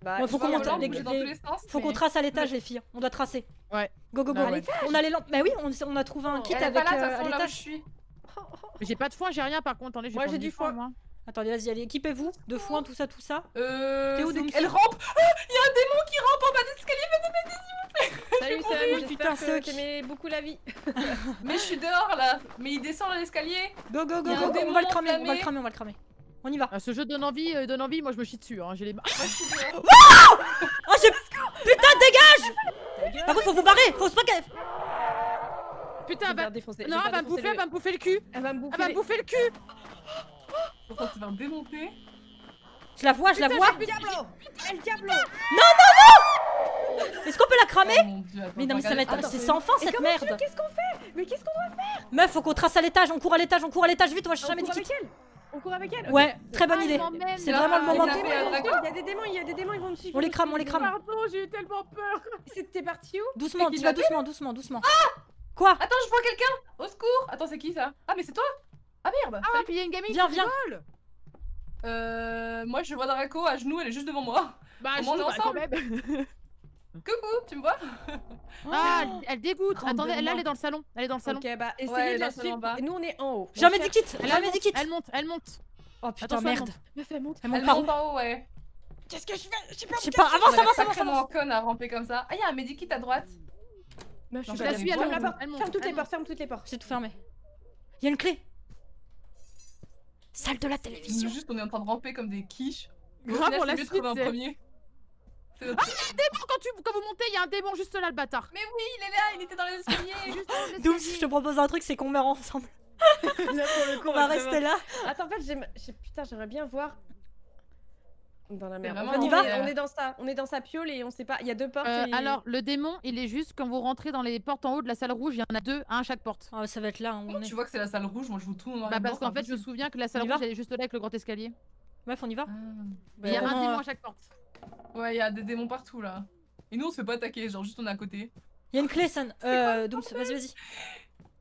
Bah, ouais, faut qu'on les... les... faut mais... qu'on trace à l'étage, mais... les filles. On doit tracer. Ouais. Go go go. Non, ouais. On a les lampes. Bah oui, on, on a trouvé un kit. Elle avec. Euh, J'ai pas de foin, j'ai rien par contre. Attendez, moi j'ai du foin. Attendez, vas-y, allez, équipez-vous de foin, tout ça, tout ça. Euh. T'es où, donc? Elle rampe. Il oh, y a un démon qui rampe en bas d'escalier, venez m'aider, s'il vous plaît. Salut, Sam, j'espère que t'aimais beaucoup la vie. Mais je suis dehors là, mais il descend l'escalier. Go, go, go, go, go. On va le cramer, on va le cramer, on va le cramer. On y va. Ah, ce jeu donne envie, euh, donne envie, moi je me chie dessus, hein, j'ai les mains. Waouh! Oh, j'ai. Putain, dégage! Par contre, faut vous barrer, faut se paquer. Putain, va. Non, elle va me bouffer, elle va me bouffer le cul. Elle va me bouffer le cul. Tu vas me démonter. Je la vois, je la vois. Diablo. Elle Diablo. Non, non, non. Est-ce qu'on peut la cramer? Mais non, mais ça va être... C'est sans fin cette merde. Qu'est-ce qu'on fait? Mais qu'est-ce qu'on doit faire? Meuf, faut qu'on trace à l'étage. On court à l'étage, on court à l'étage vite. Moi, je suis jamais dit. On court avec elle? Ouais, très bonne idée. C'est vraiment le moment. Il y a des démons, il y a des démons, ils vont me suivre. On les crame, on les crame. Pardon, j'ai eu tellement peur. C'était parti où? Doucement, tu vas doucement, doucement, doucement. Ah! Quoi? Attends, je vois quelqu'un. Au secours. Attends, c'est qui ça? Ah, mais c'est toi? Ah merde! Ah, puis il y a une gamine qui viens, viens. Vole. Euh. Moi je vois Draco à genoux, elle est juste devant moi. Bah, on est ensemble. Bah, coucou, tu me vois? Ah, elle dégoûte. Attendez, elle, elle est dans le salon. Elle est dans le salon. Ok, bah, essayez ouais, de la suivre. Et nous on est en haut. Jamais dit quitte! Jamais dit quitte! Elle monte, elle monte. Oh putain, attention, merde. Elle monte, elle monte, elle monte, elle monte par en haut, ouais. Qu'est-ce que je fais? Je sais pas, je sais pas. Avance, avance, avance. Comment conne à ramper comme ça? Ah, y'a un médikit à droite. Je la suis, elle ferme la porte. Ferme toutes les portes, ferme toutes les portes. J'ai tout fermé. Y'a une clé. Salle de la télévision. Juste, on est en train de ramper comme des quiches. Grave, on l'a trouvé en premier. Ah, il y a un démon quand, tu... quand vous montez, il y a un démon juste là, le bâtard. Mais oui, il est là, il était dans les escaliers. Douce, je te propose un truc, c'est qu'on meurt ensemble. Là, pour le coup, on va rester là. Attends, en fait, j'ai... putain, j'aimerais bien voir. Dans la merde. Vraiment, on y va. On est dans ça, on est dans sa piole et on sait pas. Il y a deux portes. Euh, et... Alors, le démon, il est juste quand vous rentrez dans les portes en haut de la salle rouge, il y en a deux, un à chaque porte. Ah, ça va être là. On Comment est... Tu vois que c'est la salle rouge, moi je vous tourne. Bah, parce qu'en fait, je me souviens que la salle rouge, elle est juste là avec le grand escalier. Meuf, on y va. Il y a un démon à chaque porte. Ouais, il y a des démons partout là. Et nous, on se fait pas attaquer, genre juste on est à côté. Il y a une clé, San. Euh, donc, vas-y, vas-y.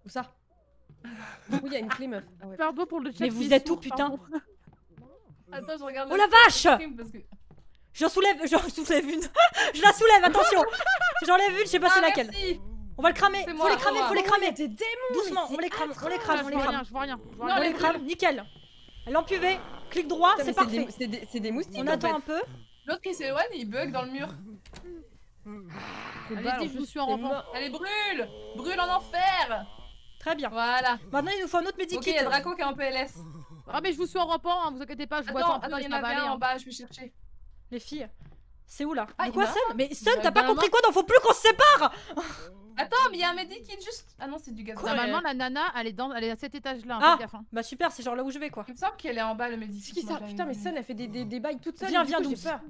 Où ça? Oui, il y a une clé, meuf. Pardon pour le chat. Mais vous êtes où, putain? Attends, je regarde. Oh la vache! Que... J'en soulève, j'en soulève une. Je la soulève, attention. J'enlève une, je sais pas ah, c'est laquelle. Merci. On va le cramer, faut moi, les cramer, moi. faut les cramer. Des démons, doucement, on les crame, on les crame, on les crame. Je vois rien, je vois rien. On les crame, nickel. L'empuvée, clic droit, c'est parfait. C'est des, des, des moustiques. On attend en fait. un peu. L'autre qui s'éloigne, il bug dans le mur. Allez-y, je me suis en rampant. Allez, brûle, brûle en enfer. Très bien. Voilà. Maintenant, il nous faut un autre médikit. Ok, il y a Draco qui est en P L S. Ah mais je vous suis en rampant, hein, vous inquiétez pas, je vois attends, attends, il y en a un en bas, je vais chercher. Les filles, c'est où là? Ah, quoi Sun? Mais Sun, t'as pas compris quoi? N'en faut plus qu'on se sépare. Attends, mais il y a un médikit juste... Ah non, c'est du gaz. Normalement, la nana, elle est dans, elle est à cet étage-là. Ah, bah super, c'est genre là où je vais quoi. Il me semble qu'elle est en bas, le médikit. C'est qui ça? Putain, mais Sun, elle fait des bails toute seule. Viens, viens, donc. Sun,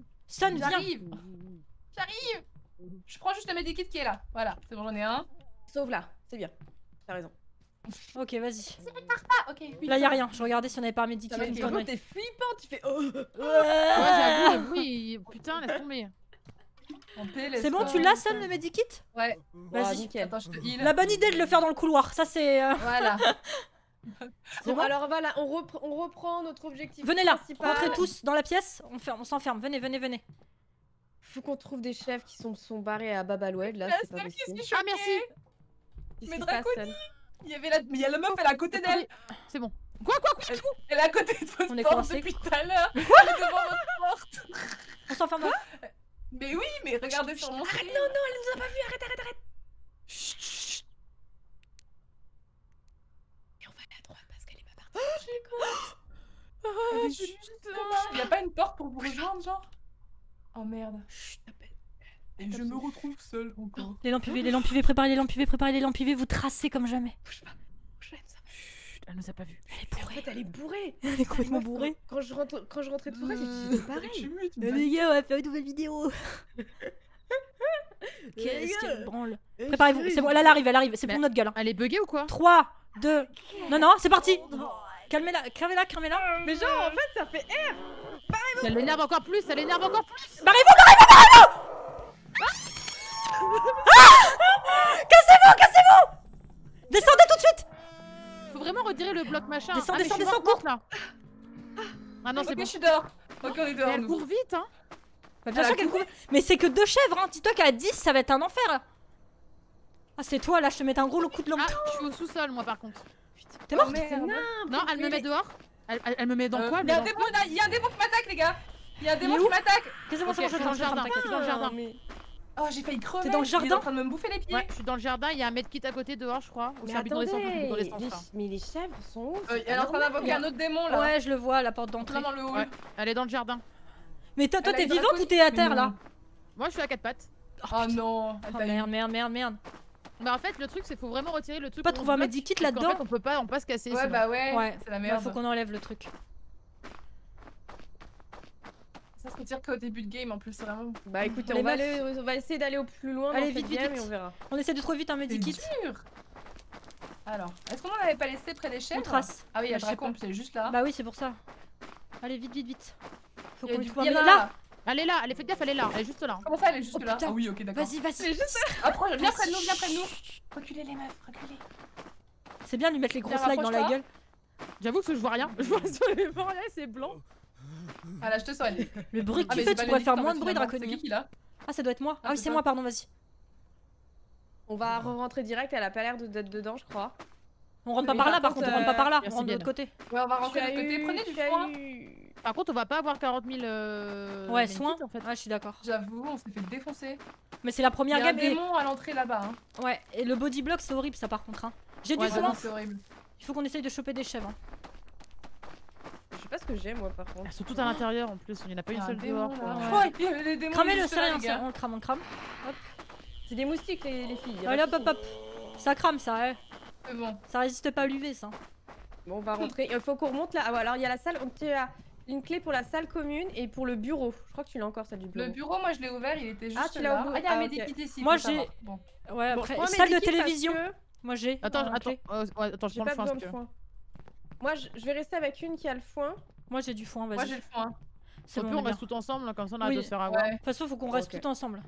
viens. J'arrive. J'arrive. Je prends juste le médikit qui est là. Voilà, c'est bon, j'en ai un. Sauve là, c'est bien. T'as raison. Ok, vas-y. Okay, là y'a rien, je regardais si on avait pas un médicament. Mais t'es flippant, tu fais. Oh. Ouais, j'avoue, le bruit, putain, laisse tomber. C'est bon, tu l'as, Sun, le médikit? Ouais. Vas-y. Oh, la bonne idée de le faire dans le couloir, ça c'est. Euh... Voilà. Bon, bon alors voilà, on, repre on reprend notre objectif. Venez là, principal. Rentrez tous dans la pièce, on, on s'enferme, venez, venez, venez. Faut qu'on trouve des chefs qui sont, sont barrés à Babaloued là. C'est pas possible. Ah merci. Mais Draconi. Il y avait la... Mais il y a la meuf, elle est à côté d'elle. C'est bon. Quoi, quoi, quoi? Elle, elle est à côté de votre on porte depuis tout à l'heure. Elle est devant votre porte. On s'enferme là. Mais oui, mais regardez sur mon arrête, non, non, elle nous a pas vu. Arrête, arrête, arrête. Chut, chut. Et on va aller à droite parce qu'elle est pas partie. Oh, j'ai compris. Oh, elle est juste là. Il y a pas une porte pour vous rejoindre, genre? Oh merde. Chut. Et je me retrouve seule encore. Les lampes U V, les lampes U V, préparez les lampes U V, préparez les lampes U V, vous tracez comme jamais. Bouge pas, bouge pas, ça va. Chut, elle nous a pas vu. Elle est bourrée. En fait, elle est bourrée. Elle est complètement bourrée. Quand je rentre, quand je rentrais de soirée, j'ai dit pareil. Les gars, on va faire une nouvelle vidéo. Qu'est-ce qu'elle branle? Préparez-vous, c'est bon, là, elle arrive, elle arrive, c'est pour notre gueule. Elle est buggée ou quoi? trois, deux, non, non, c'est parti. Calmez-la, cramez-la, cramez-la. Mais genre, en fait, ça fait R. Barrez-vous. Elle l'énerve encore plus, elle l'énerve encore plus. Barrez-vous, barrez-vous, barrez-vous. Ah! Cassez-vous, cassez-vous! Descendez tout de suite! Faut vraiment retirer le bloc machin. Descend, ah, descend, descend, cours là. Ah non, c'est okay, bon. Je suis dehors. Ok, on est dehors. Mais elle court vite, hein. Bah, bien sûr qu'elle court. Mais c'est que deux chèvres, hein. Dis-toi qu'à dix, ça va être un enfer. Ah, c'est toi là, je te mets un gros coup de lampe. Ah, je suis au sous-sol, moi par contre. T'es morte? Non, elle me met dehors. Elle, elle, elle me met dans euh, quoi? Il y a un démon, il y a un démon qui m'attaque, les gars. Il y a un démon qui m'attaque. Qu'est-ce que c'est? Je suis dans le jardin. Dans le jardin. Oh, j'ai failli crever. T'es dans le jardin? Il est en train de me bouffer les pieds. Ouais, je suis dans le jardin. Il y a un medkit à côté dehors, je crois. Ou c'est un bidon d'essence. Mais les chèvres sont où? Elle est en train d'invoquer un autre démon là. Ouais, je le vois, la porte d'entrée. Elle est dans le jardin. Mais toi, t'es vivante ou t'es à terre là? Moi, je suis à quatre pattes. Oh non. Merde, merde, merde, merde. Bah en fait le truc c'est qu'il faut vraiment retirer le truc. Pas trouver un medikit là-dedans. En fait, on peut pas, on peut pas se casser. Ouais bah ouais, ouais. C'est la merde. Ouais, faut qu'on enlève le truc. Ça se retire qu'au début de game en plus, c'est vraiment. Bah écoutez, on va, aller, on va essayer d'aller au plus loin. Allez vite vite, et on verra. On essaie de trouver vite un medikit. C'est dur. Alors, est-ce qu'on en avait pas laissé près des chèvres? On trace. Ah oui, il y a le dracon, c'est juste là. Bah oui, c'est pour ça. Allez vite vite vite. Faut qu'on trouve là. Elle est là, elle est fait gaffe, elle est là, elle est juste là. Comment ça, elle est juste oh, là? Ah oui, ok, d'accord. Vas-y, vas-y. Elle est juste là. Approche, viens près de nous, viens près de nous. Reculez les meufs, reculez. C'est bien de lui mettre les grosses likes dans la gueule. J'avoue que je vois rien. Je vois absolument rien, c'est blanc. Ah là, je te sens, elle est. Le bruit que tu fais, tu pourrais faire moins de bruit, Dracony. Ah, ça doit être moi. Ah oui, c'est moi, pardon, vas-y. On va re-rentrer direct, elle a pas l'air d'être dedans, je crois. On rentre pas par là, par contre, on rentre pas par là, on rentre de l'autre côté. Ouais, on va rentrer de l'autre côté, prenez du foin. Par contre, on va pas avoir quarante mille euh... ouais, soins en fait. Ouais, je suis d'accord. J'avoue, on s'est fait défoncer. Mais c'est la première game. Il y a un démon à l'entrée là-bas. Hein. Ouais, et le body block, c'est horrible ça par contre. Hein. J'ai ouais, du soin. C'est horrible. Il faut qu'on essaye de choper des chèvres. Hein. Je sais pas ce que j'ai moi par contre. Elles sont toutes à l'intérieur en plus, il n'y en a pas une seule dehors. Cramez-le, c'est rien, on le crame, on le crame. Hop. C'est des moustiques les, les filles. Allez hop hop hop. Ça crame ça, ouais. C'est bon. Ça résiste pas à l'U V ça. Bon, on va rentrer. Il faut qu'on remonte là. Ah ouais, alors il y a la salle. Une clé pour la salle commune et pour le bureau. Je crois que tu l'as encore, celle du bureau. Le bureau, moi je l'ai ouvert, il était juste ah, tu là. Ah, il y a un ah, okay. Medikit ici. Moi j'ai. Bon. Ouais, après, bon, salle de télévision. Que... Moi j'ai. Attends, ouais, attends. Euh, ouais, attends, je prends le foin. Si foin. Moi je... je vais rester avec une qui a le foin. Moi j'ai du foin, vas-y. Moi j'ai le foin. C'est bon, on reste tout ensemble, comme ça on a deux sœurs à voir. De toute façon, faut qu'on reste tout ensemble.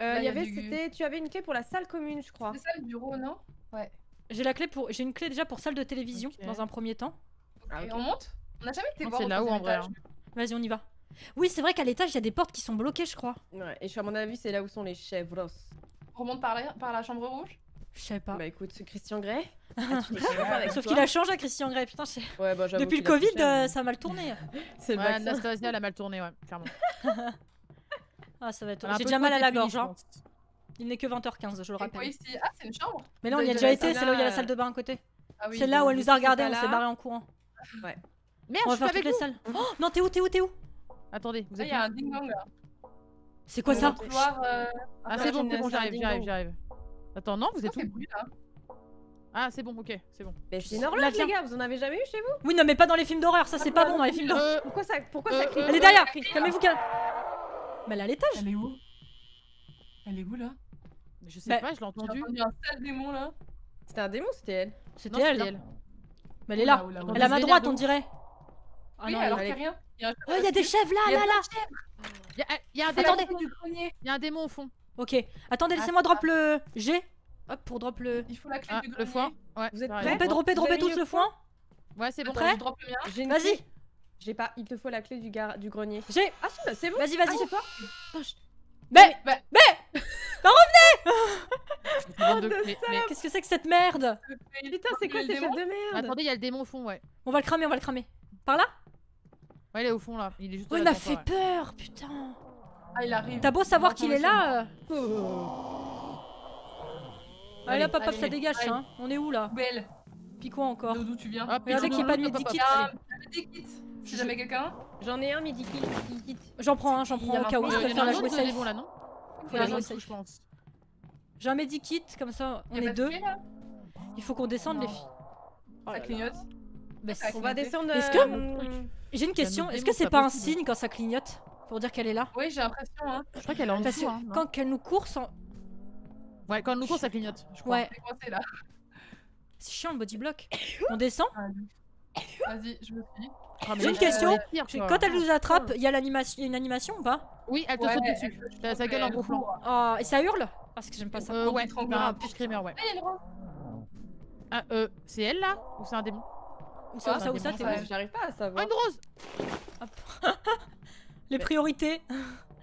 Tu avais une clé pour la salle commune, je crois. C'est ça le bureau, non? Ouais. J'ai la clé pour. J'ai une clé déjà pour salle de télévision dans un premier temps. Et on monte? On a jamais été voir. C'est là-haut en vrai. Vas-y, on y va. Oui, c'est vrai qu'à l'étage, il y a des portes qui sont bloquées, je crois. Ouais, et à mon avis, c'est là où sont les chèvres. Remonte par la, par la chambre rouge? Je sais pas. Bah écoute, c'est Christian Grey. Sauf qu'il a changé à Christian Grey, putain, c'est. Ouais, bah, depuis le Covid, euh, ça a mal tourné. C'est ouais, Anastasia, elle a mal tourné, ouais, clairement. Ah, ça va être. J'ai déjà mal à la gorge. Hein. Il n'est que vingt heures quinze, je le rappelle. Ici. Ah, c'est une chambre? Mais non, on y a déjà été, c'est là où il y a la salle de bain à côté. C'est là où elle nous a regardé, on s'est barré en courant. Ouais. Merde, on va je suis avec les salles. Oh, non, t'es où, t'es où, t'es où? Attendez, vous avez ah, un ding-dong là. C'est quoi ça? Couloir, euh... Ah, c'est bon, c'est bon, j'arrive, j'arrive, j'arrive. Attends, non, vous êtes où? Ah, c'est bon, ok, c'est bon. Mais c'est normal, les gars, vous en avez jamais eu chez vous? Oui, non, mais pas dans les films d'horreur, ça c'est pas bon dans les films d'horreur. Pourquoi ça Pourquoi ça crie? Elle est derrière, calmez-vous, calme. Mais elle est à l'étage. Elle est où? Elle est où là? Je sais pas, je l'ai entendu. Il y a un sale démon là. C'était un démon, c'était elle. C'était elle. Mais elle est là, elle est à ma droite, on dirait. Ah oui, non, alors qu'il y a rien. Il y a, oh, il y a des chèvres là, là, là. Il y a, il y a un démon. Attendez. Il y a un démon au fond. Ok. Attendez, laissez-moi drop le G. Hop, pour drop le. Il faut la clé ah, du grenier. Le foin. Ouais. Vous êtes prêts? Dropez, dropez, dropez tous le foin. Ouais, c'est bon. Prêt? Vas-y. J'ai pas. Il te faut la clé du, gar... du grenier. J'ai. Ah si, c'est bon. Vas-y, vas-y. C'est quoi? Mais, mais, mais, revenez. Qu'est-ce que c'est que cette merde? Putain, c'est quoi ces chèvres de merde? Attendez, il y a le démon au fond, ouais. On va le cramer, on va le cramer. Par là? Ouais, il est au fond là, il est juste oh, il m'a fait ouais. peur, putain. Ah, il arrive. T'as beau savoir qu'il est là. Oh. Allez, allez, hop, hop, allez, ça dégage, allez. Hein. On est où là? Belle. Puis quoi encore? D'où tu viens? Hop, regardez qu'il n'y ait pas de medikit. Medikit. Si jamais quelqu'un. J'en ai un medikit. J'en prends un, j'en prends un au cas où je préfère la jouer safe. Faut la jouer safe, je pense. J'ai un medikit, comme ça on est deux. Il faut qu'on descende les filles. Ça clignote. On va descendre. Est-ce que. J'ai une question, est-ce que c'est pas un signe quand ça clignote pour dire qu'elle est là? Oui, j'ai l'impression, hein. Je crois qu'elle est en dessous. Hein, quand qu'elle nous court, ça... Ouais, quand elle nous court, ça clignote. Je crois. Ouais. C'est chiant le body block. On descend? Vas-y, je me suis. J'ai une question. Quand elle nous attrape, il y a une animation ou pas? Oui, elle te saute dessus. Sa gueule en boufflant. Oh, et ça hurle? Parce que j'aime pas ça. Ouais, un peu screamer, ouais. Ah, euh, c'est elle là? Ou c'est un démon? Ou ça, ou ça, ou ça, t'es j'arrive pas à savoir. Oh, une rose. Les priorités.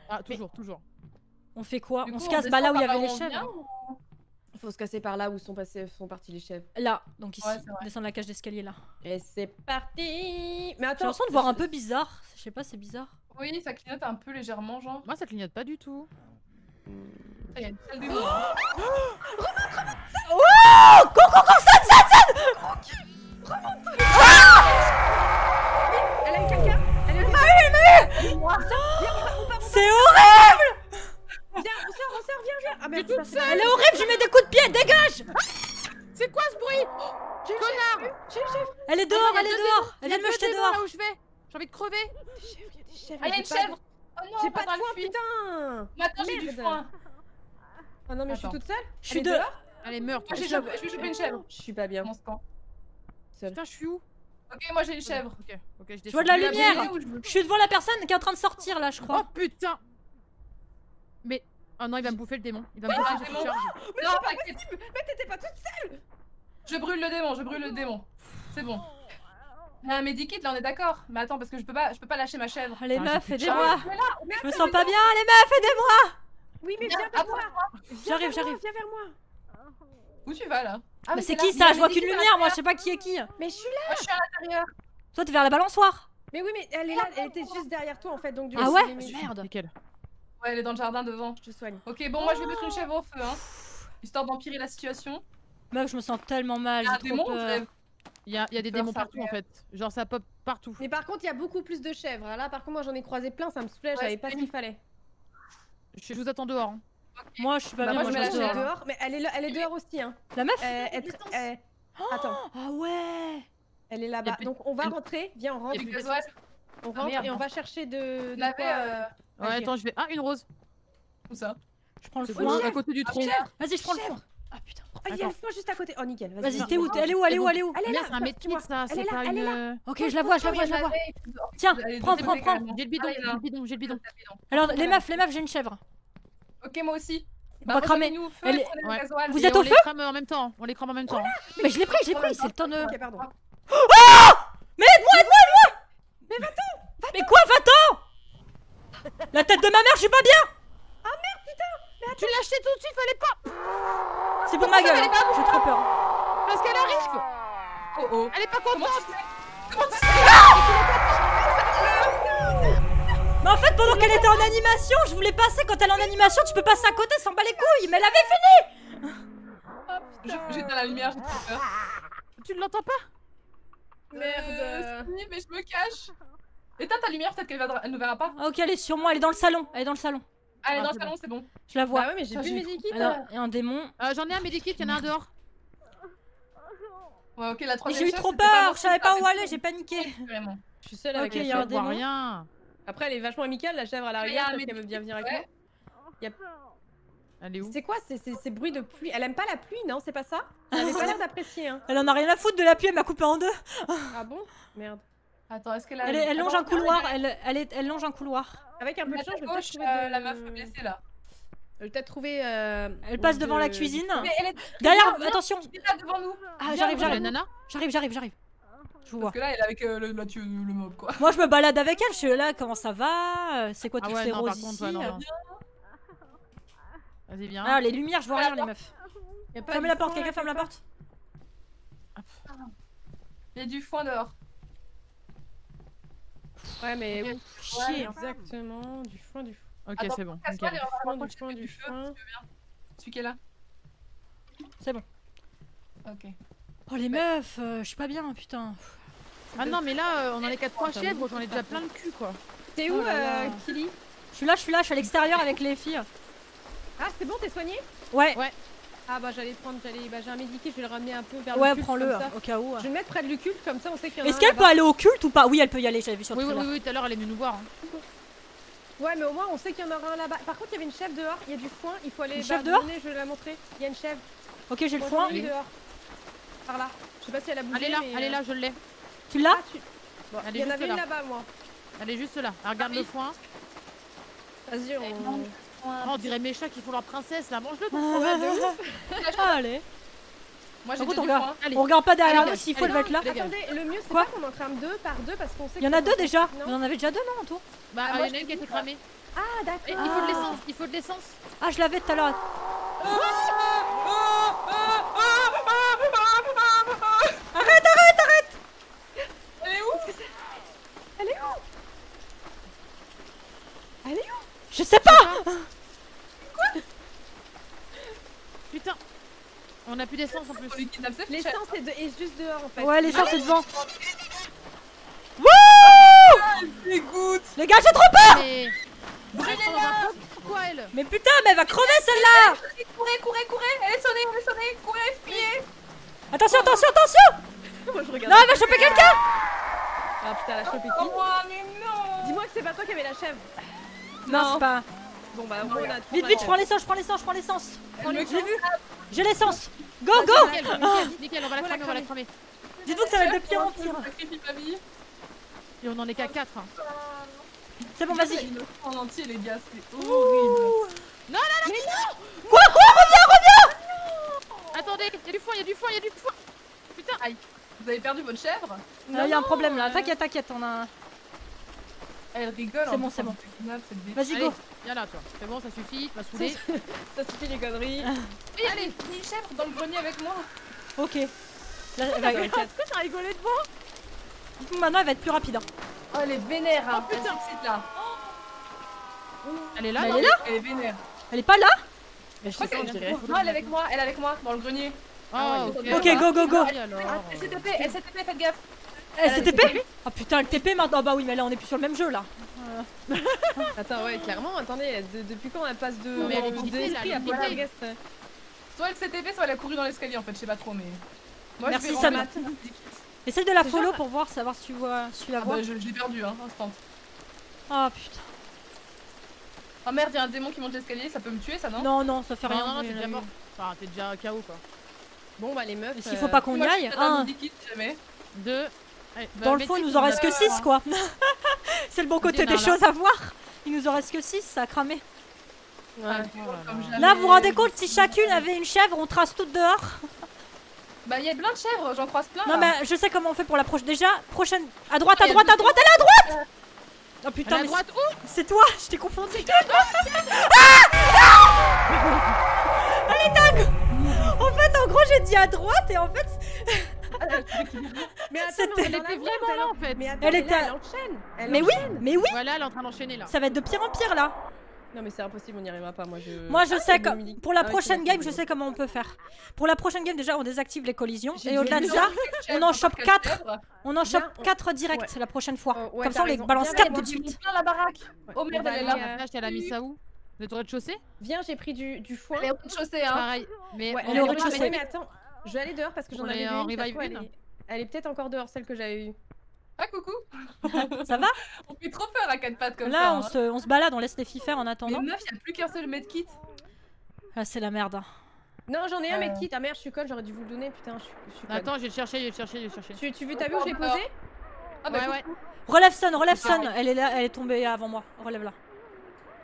Ah, toujours, toujours. On fait quoi? On se casse, bah là où il y avait les chèvres. Faut se casser par là où sont, passés, sont partis les chefs. Là, donc ici, ouais, descendre la cage d'escalier là. Et c'est parti. Mais attends, j'ai l'impression de voir un peu bizarre. Je sais pas, c'est bizarre. Oui, ça clignote un peu légèrement, genre. Moi, ça clignote pas du tout. Il y a une salle des mots. Remonte, remonte. Oh, go, go, go, sonne, sonne, sonne. Remonte. Elle a eu quelqu'un. Elle m'a eu, elle m'a eu. C'est horrible. Viens, on sort, on sort, viens, viens! Ah, mais toute seule. Elle est horrible, je mets des coups de pied, dégage! C'est quoi ce bruit? Connard! Elle est dehors, elle est dehors! Elle vient de me jeter dehors! Là où je vais! J'ai envie de crever! Il y a une chèvre! Oh non, j'ai pas de foin, putain! Maintenant j'ai du foin! Ah non, mais je suis toute seule? Je suis dehors? Allez, meurs! Je vais choper une chèvre! Je suis pas bien. Putain, je suis où? Ok, moi j'ai une chèvre! Je vois de la lumière! Je suis devant la personne qui est en train de sortir là, je crois! Oh putain! Mais. Oh non, il va me bouffer le démon. Il va me bouffer le démon. Mais non, pas possible. Mais t'étais pas toute seule. Je brûle le démon, je brûle le démon. C'est bon. Un médikit, là on est d'accord. Mais attends, parce que je peux pas, je peux pas lâcher ma chèvre. Les meufs, aidez-moi. Je me sens pas bien, les meufs, aidez-moi. Oui, mais viens vers moi. J'arrive, j'arrive. Viens vers moi. Où tu vas là? Mais c'est qui ça? Je vois qu'une lumière, moi je sais pas qui est qui. Mais je suis là. Je suis à l'intérieur. Toi t'es vers la balançoire. Mais oui, mais elle est là, elle était juste derrière toi en fait, donc du coup. Ah ouais, merde. Ouais, elle est dans le jardin devant, je te soigne. Ok, bon, moi je vais mettre une chèvre au feu, hein. Histoire d'empirer la situation. Meuf, je me sens tellement mal. Il y a des démons, il y a, il y a des démons partout en fait. Genre ça pop partout. Mais par contre, il y a beaucoup plus de chèvres. Là, par contre, moi j'en ai croisé plein, ça me soulève, ouais, j'avais pas ce qu'il fallait. Je vous attends dehors. Hein. Okay. Moi je suis pas bah, bien, moi je, moi, je me la mets dehors. Mais elle est, là, elle est dehors aussi, hein. La meuf euh, elle, euh, oh. Attends. Ah ouais. Elle est là-bas. Donc on va rentrer. Viens, on rentre. On rentre ah, et on va chercher de. de quoi, euh... Ouais, attends, je vais. Ah, une rose. Où ça? Je prends le foin à côté du tronc. Vas-y, je prends le foin. Ah putain. Ah, il y a le foin juste à côté. Oh, nickel. Vas-y, t'es où? Elle est où? Elle est où? Elle est où? Elle est là. C'est un médecin, ça. C'est pas une. Ok, je la vois, je la vois, je la vois. Tiens, prends, prends, prends. J'ai le bidon, j'ai le bidon, j'ai le bidon. Alors, les meufs, les meufs, j'ai une chèvre. Ok, moi aussi. On va cramer. Vous êtes au feu? On les crame en même temps. On les crame en même temps. Mais je l'ai pris, je l'ai pris. C'est le temps de. Ok, pardon. Oh! Mais aide-moi, aide-moi, aide-moi! Mais va-t'en! Mais quoi, va-t'en! La tête de ma mère, je suis pas bien! Ah merde, putain! Mais tu l'as acheté tout de suite, fallait pas! C'est pour ma gueule, j'ai trop peur. Parce qu'elle arrive! Oh oh! Elle est pas contente! Comment tu sais? Mais en fait, pendant qu'elle était en animation, je voulais passer. Quand elle est en animation, tu peux passer à côté sans bas les couilles! Mais elle avait fini! J'éteins la lumière, j'ai trop peur. Tu ne l'entends pas? Merde, fini, mais je me cache. Éteins ta lumière, peut-être qu'elle va... ne verra pas. Ah, ok, elle est sur moi, elle est dans le salon. Elle est dans le salon. Ah, elle est dans le salon, c'est bon. Je la vois. Ah ouais, mais j'ai plus de médikit. Il y a un démon. Euh, J'en ai un médikit, il y en a un dehors. Ouais, ok, la troisième. J'ai eu trop peur, je savais pas où aller, j'ai paniqué. Vraiment. Je suis seule avec elle. Ok, il y a un démon. Rien. Après, elle est vachement amicale, la chèvre à l'arrière, elle veut bien venir avec moi. C'est quoi ces bruits de pluie? Elle aime pas la pluie, non? C'est pas ça? Elle avait pas l'air d'apprécier, hein. Elle en a rien à foutre de la pluie, elle m'a coupé en deux. Ah bon? Merde. Attends, est-ce qu'elle a... Elle, elle longe un couloir, elle, elle, est, elle longe un couloir. Avec un peu de chance, je vais peut-être trouver de... La meuf blessée là. Je vais peut-être trouver... Euh... Elle passe de... devant la cuisine. Mais elle est... Derrière, viens, attention. Elle est là devant nous. Ah, j'arrive, j'arrive. Nana, j'arrive, j'arrive, j'arrive. Je vous vois. Parce que là, elle est avec euh, le, là, tu, le mob quoi. Moi, je me balade avec elle, je suis là, comment ça va? C'est quoi toutes ces roses ici? Vas-y, viens. Ah, les lumières, je vois rien, les meufs. Ferme la porte, quelqu'un ferme la porte. Il y a du foin dehors. Ouais, mais okay. Chier, ouais, exactement, du foin, du foin. Ok, c'est bon. Okay. Du foin, du foin, du foin. Celui qui est là. C'est bon. Ok. Oh, les meufs, euh, je suis pas bien, putain. Ah non, mais là, euh, on en est quatre trois chèvres, j'en ai déjà plein de cul, quoi. T'es où, oh là euh, là. Killy? Je suis là, je suis là, je suis à l'extérieur avec les filles. Ah, c'est bon, t'es soigné? Ouais. Ouais. Ah bah j'allais prendre, j'allais, bah j'ai un médiqué, je vais le ramener un peu vers ouais, le culte. Ouais, prends-le au cas où. Je vais le mettre près de l'occulte comme ça on sait qu'il y en a. Est-ce qu'elle peut aller au culte ou pas? Oui, elle peut y aller, j'avais vu sur le oui, oui, oui, oui, tout à l'heure elle est venue nous voir. Hein. Ouais, mais au moins on sait qu'il y en aura un là-bas. Par contre, il y avait une chèvre dehors, il y a du foin, il faut aller. Une chèvre dehors? Je vais la montrer. Il y a une chèvre. Ok, j'ai le foin. Elle est dehors. Par là. Je sais pas si elle a bougé. Elle est là, elle est là, je l'ai. Tu l'as? Il y en avait une là-bas, moi. Elle est juste là. Regarde le foin. Vas-y, on. Oh, on dirait mes chats qui font leur princesse là, mange-le ton ah, fromage de ouf. Allez. Moi j'ai deux regarde. On regarde pas derrière nous s'il faut allez, le mettre là. Attendez, le mieux c'est pas qu'on en crame deux par deux parce qu'on sait. Il y en a deux déjà. On en avait déjà deux non en tout. Bah il ah, ah, y en a une qui a été cramée. Ah d'accord. Il faut de l'essence, il faut de l'essence. Ah je l'avais tout à l'heure. Oh, oh, On a plus d'essence en plus. L'essence est, de... est juste dehors en fait. Ouais, l'essence est devant. Wouh! Les gars, j'ai trop peur! Mais... Brûlez-la! Pourquoi elle? Mais putain, mais elle va crever celle-là! Courez, courez, courez! Elle est sonnée, elle est sonnée! Courez, fuyez! Attention, attention, attention! Moi, je regarde. Non, elle va choper quelqu'un! Ah putain, elle a chopé qui? Dis-moi que c'est pas toi qui avais la chèvre! Non, non c'est pas. Bon bah, on voilà. Vite, vite, je prends l'essence, je prends l'essence, je prends l'essence! J'ai vu! J'ai l'essence! Go, go! Nickel, on va la cramer, on va la cramer! Dites-vous que ça va être de pire en pire! Et on en est qu'à quatre. C'est bon, vas-y. En entier, les gars, c'est horrible. Non, non, non, non. Quoi, quoi, reviens, reviens. Attendez, il y a du foin, il y a du foin, il y a du foin. Putain, aïe. Vous avez perdu votre chèvre? Non, il y a un problème là. T'inquiète, t'inquiète, on a. Elle rigole. C'est bon, c'est bon. Vas-y, go. Viens là, toi. C'est bon, ça suffit. Va saouler. Ça suffit les conneries. Allez, une chèvre dans le grenier avec moi. Ok. Est-ce que t'as rigolé de moi? Maintenant elle va être plus rapide. Oh elle est vénère. Oh hein, putain c'est là. Elle est là. Elle est là. Elle est vénère. Elle est pas là. Mais je sais pas, je dirais. Non elle est avec moi, elle est avec moi dans le grenier. Oh, ok, okay go go go. Elle s'est T P, elle s'est T P, faites gaffe. Elle s'est T P. Ah putain elle T P maintenant. Bah oui mais là on est plus sur le même jeu là. Attends ouais clairement attendez depuis quand elle passe de esprit à point de geste. Soit elle s'est T P soit elle a couru dans l'escalier en fait je sais pas trop mais. Merci Sam. Essaye de la follow pour voir, savoir si tu vois, si tu la ah vois. Bah, je, je l'ai perdu, hein, instant. Ah oh, putain. Oh merde, y'a un démon qui monte l'escalier, ça peut me tuer ça non? Non, non, ça fait non, rien. Non, non, t'es déjà mort. Enfin, t'es déjà K O quoi. Bon bah les meufs. Est-ce qu'il faut euh... pas qu'on y aille? Un, jamais. Deux. Allez, bah, dans le fond, il nous en reste que six quoi. C'est le bon côté des choses à voir. Il nous en reste que six, ça a cramé. Ouais, là, vous vous rendez compte, si chacune avait une chèvre, on trace toutes dehors. Bah y'a plein de chèvres, j'en croise plein. Non mais je sais comment on fait pour la prochaine. Déjà, prochaine. À droite, à droite, à droite, elle est à droite. Oh putain mais c'est toi, je t'ai confondu. Elle est dingue. En fait en gros j'ai dit à droite et en fait... Mais attends, elle était vraiment là en fait. Elle était en chaîne. Mais oui, mais oui. Voilà, elle est en train d'enchaîner là. Ça va être de pire en pire là. Non mais c'est impossible, on n'y arrivera pas, moi je... Moi je ah, sais, que pour la ah, prochaine game, je sais comment on peut faire. Pour la prochaine game, déjà, on désactive les collisions, et au-delà de ça, on en chope quatre. On en chope quatre direct ouais. La prochaine fois. Euh, ouais, comme ça, on raison. Les balance quatre tout de suite. Viens la baraque. Oh merde, elle est là. Elle a mis ça où? Le rez-de-chaussée? Viens, j'ai pris du, du foin. Elle est au rez-de-chaussée, hein. Pareil. Mais ouais, on est au rez-de-chaussée. Mais attends, je vais aller dehors parce que j'en avais une. Elle est peut-être encore dehors, celle que j'avais eue. Ah coucou. Ça va? On fait trop peur à quatre pattes comme là, ça. Là on, hein. se, on se balade, on laisse les filles faire en attendant. Mais meuf, y'a plus qu'un seul medkit. Ah c'est la merde. Non j'en ai euh... un medkit, ah merde je suis conne, j'aurais dû vous le donner putain. Je, je suis attends, je vais le chercher, je vais le chercher, je vais le chercher. Tu, tu veux, t'as vu où je l'ai posé? Ah bah ouais, ouais. Relève Sun, relève Sun, ah, ouais. Elle est là, elle est tombée avant moi, relève-la.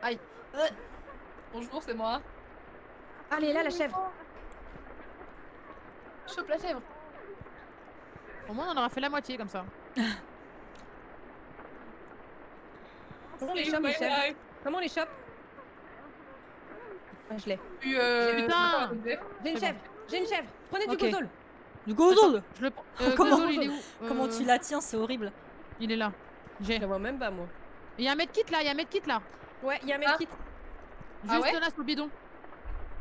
Aïe. Euh. Bonjour, c'est moi. Ah elle est là la chèvre. Chope la chèvre. Au moins on en aura fait la moitié comme ça. Comment les chope, Michel? Comment les chope? Ah, je l'ai. Euh... J'ai une chèvre, j'ai une chèvre. Prenez okay. Du gozol. Du gozol. Je le prends. Euh, Comment, gozol, il est où? Comment euh... tu la tiens? C'est horrible. Il est là. Je la vois même pas moi. Il y a un medkit là, il y a un medkit là. Ouais, il y a un medkit. Ah. Juste ah ouais là sur le bidon.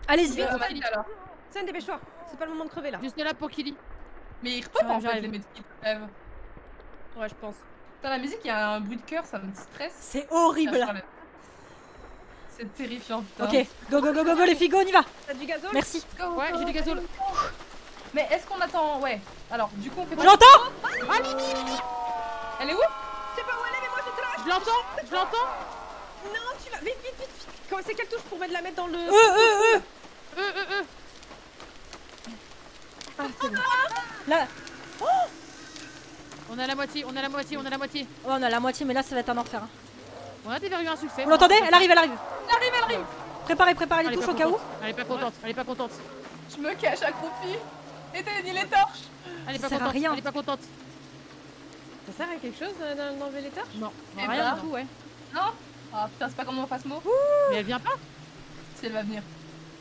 Allez-y vite. C'est un dépêche-toi. C'est pas le moment de crever là. Juste là pour Killy. Mais il repop ah, en fait les medkits. Ouais, je pense. Putain, la musique, il y a un bruit de cœur, ça me stresse. C'est horrible. C'est terrifiant, putain. Ok, go go go go go les filles, go, on y va. T'as du gazole? Merci. Go, ouais, j'ai du gazole. Mais est-ce qu'on attend? Ouais. Alors, du coup, on fait. Je l'entends. Ah, Mimi. Elle est où? Je sais pas où elle est, mais moi j'étais là. Je l'entends. Je l'entends. Non, tu vas. Vite, vite, vite, vite. Quand c'est quelle touche pour me la mettre dans le. Euh, euh, euh. Euh, euh, euh. Ah, c'est bon. Là. Oh. On a la moitié, on a la moitié, on a la moitié. Oh, on a la moitié, mais là ça va être un enfer. Hein. On a déjà eu un succès. Vous l'entendez? Elle arrive, elle arrive. Elle arrive, elle arrive. Préparez, préparez les touches au cas où. Elle est pas contente, elle est pas contente. Je me cache accroupie. Éteignez les torches. Elle est pas contente, elle est pas contente. Ça sert à quelque chose d'enlever les torches? Non, rien du tout, ouais. Non? Ah putain, c'est pas comme mon face-mot. Mais elle vient pas? Si elle va venir.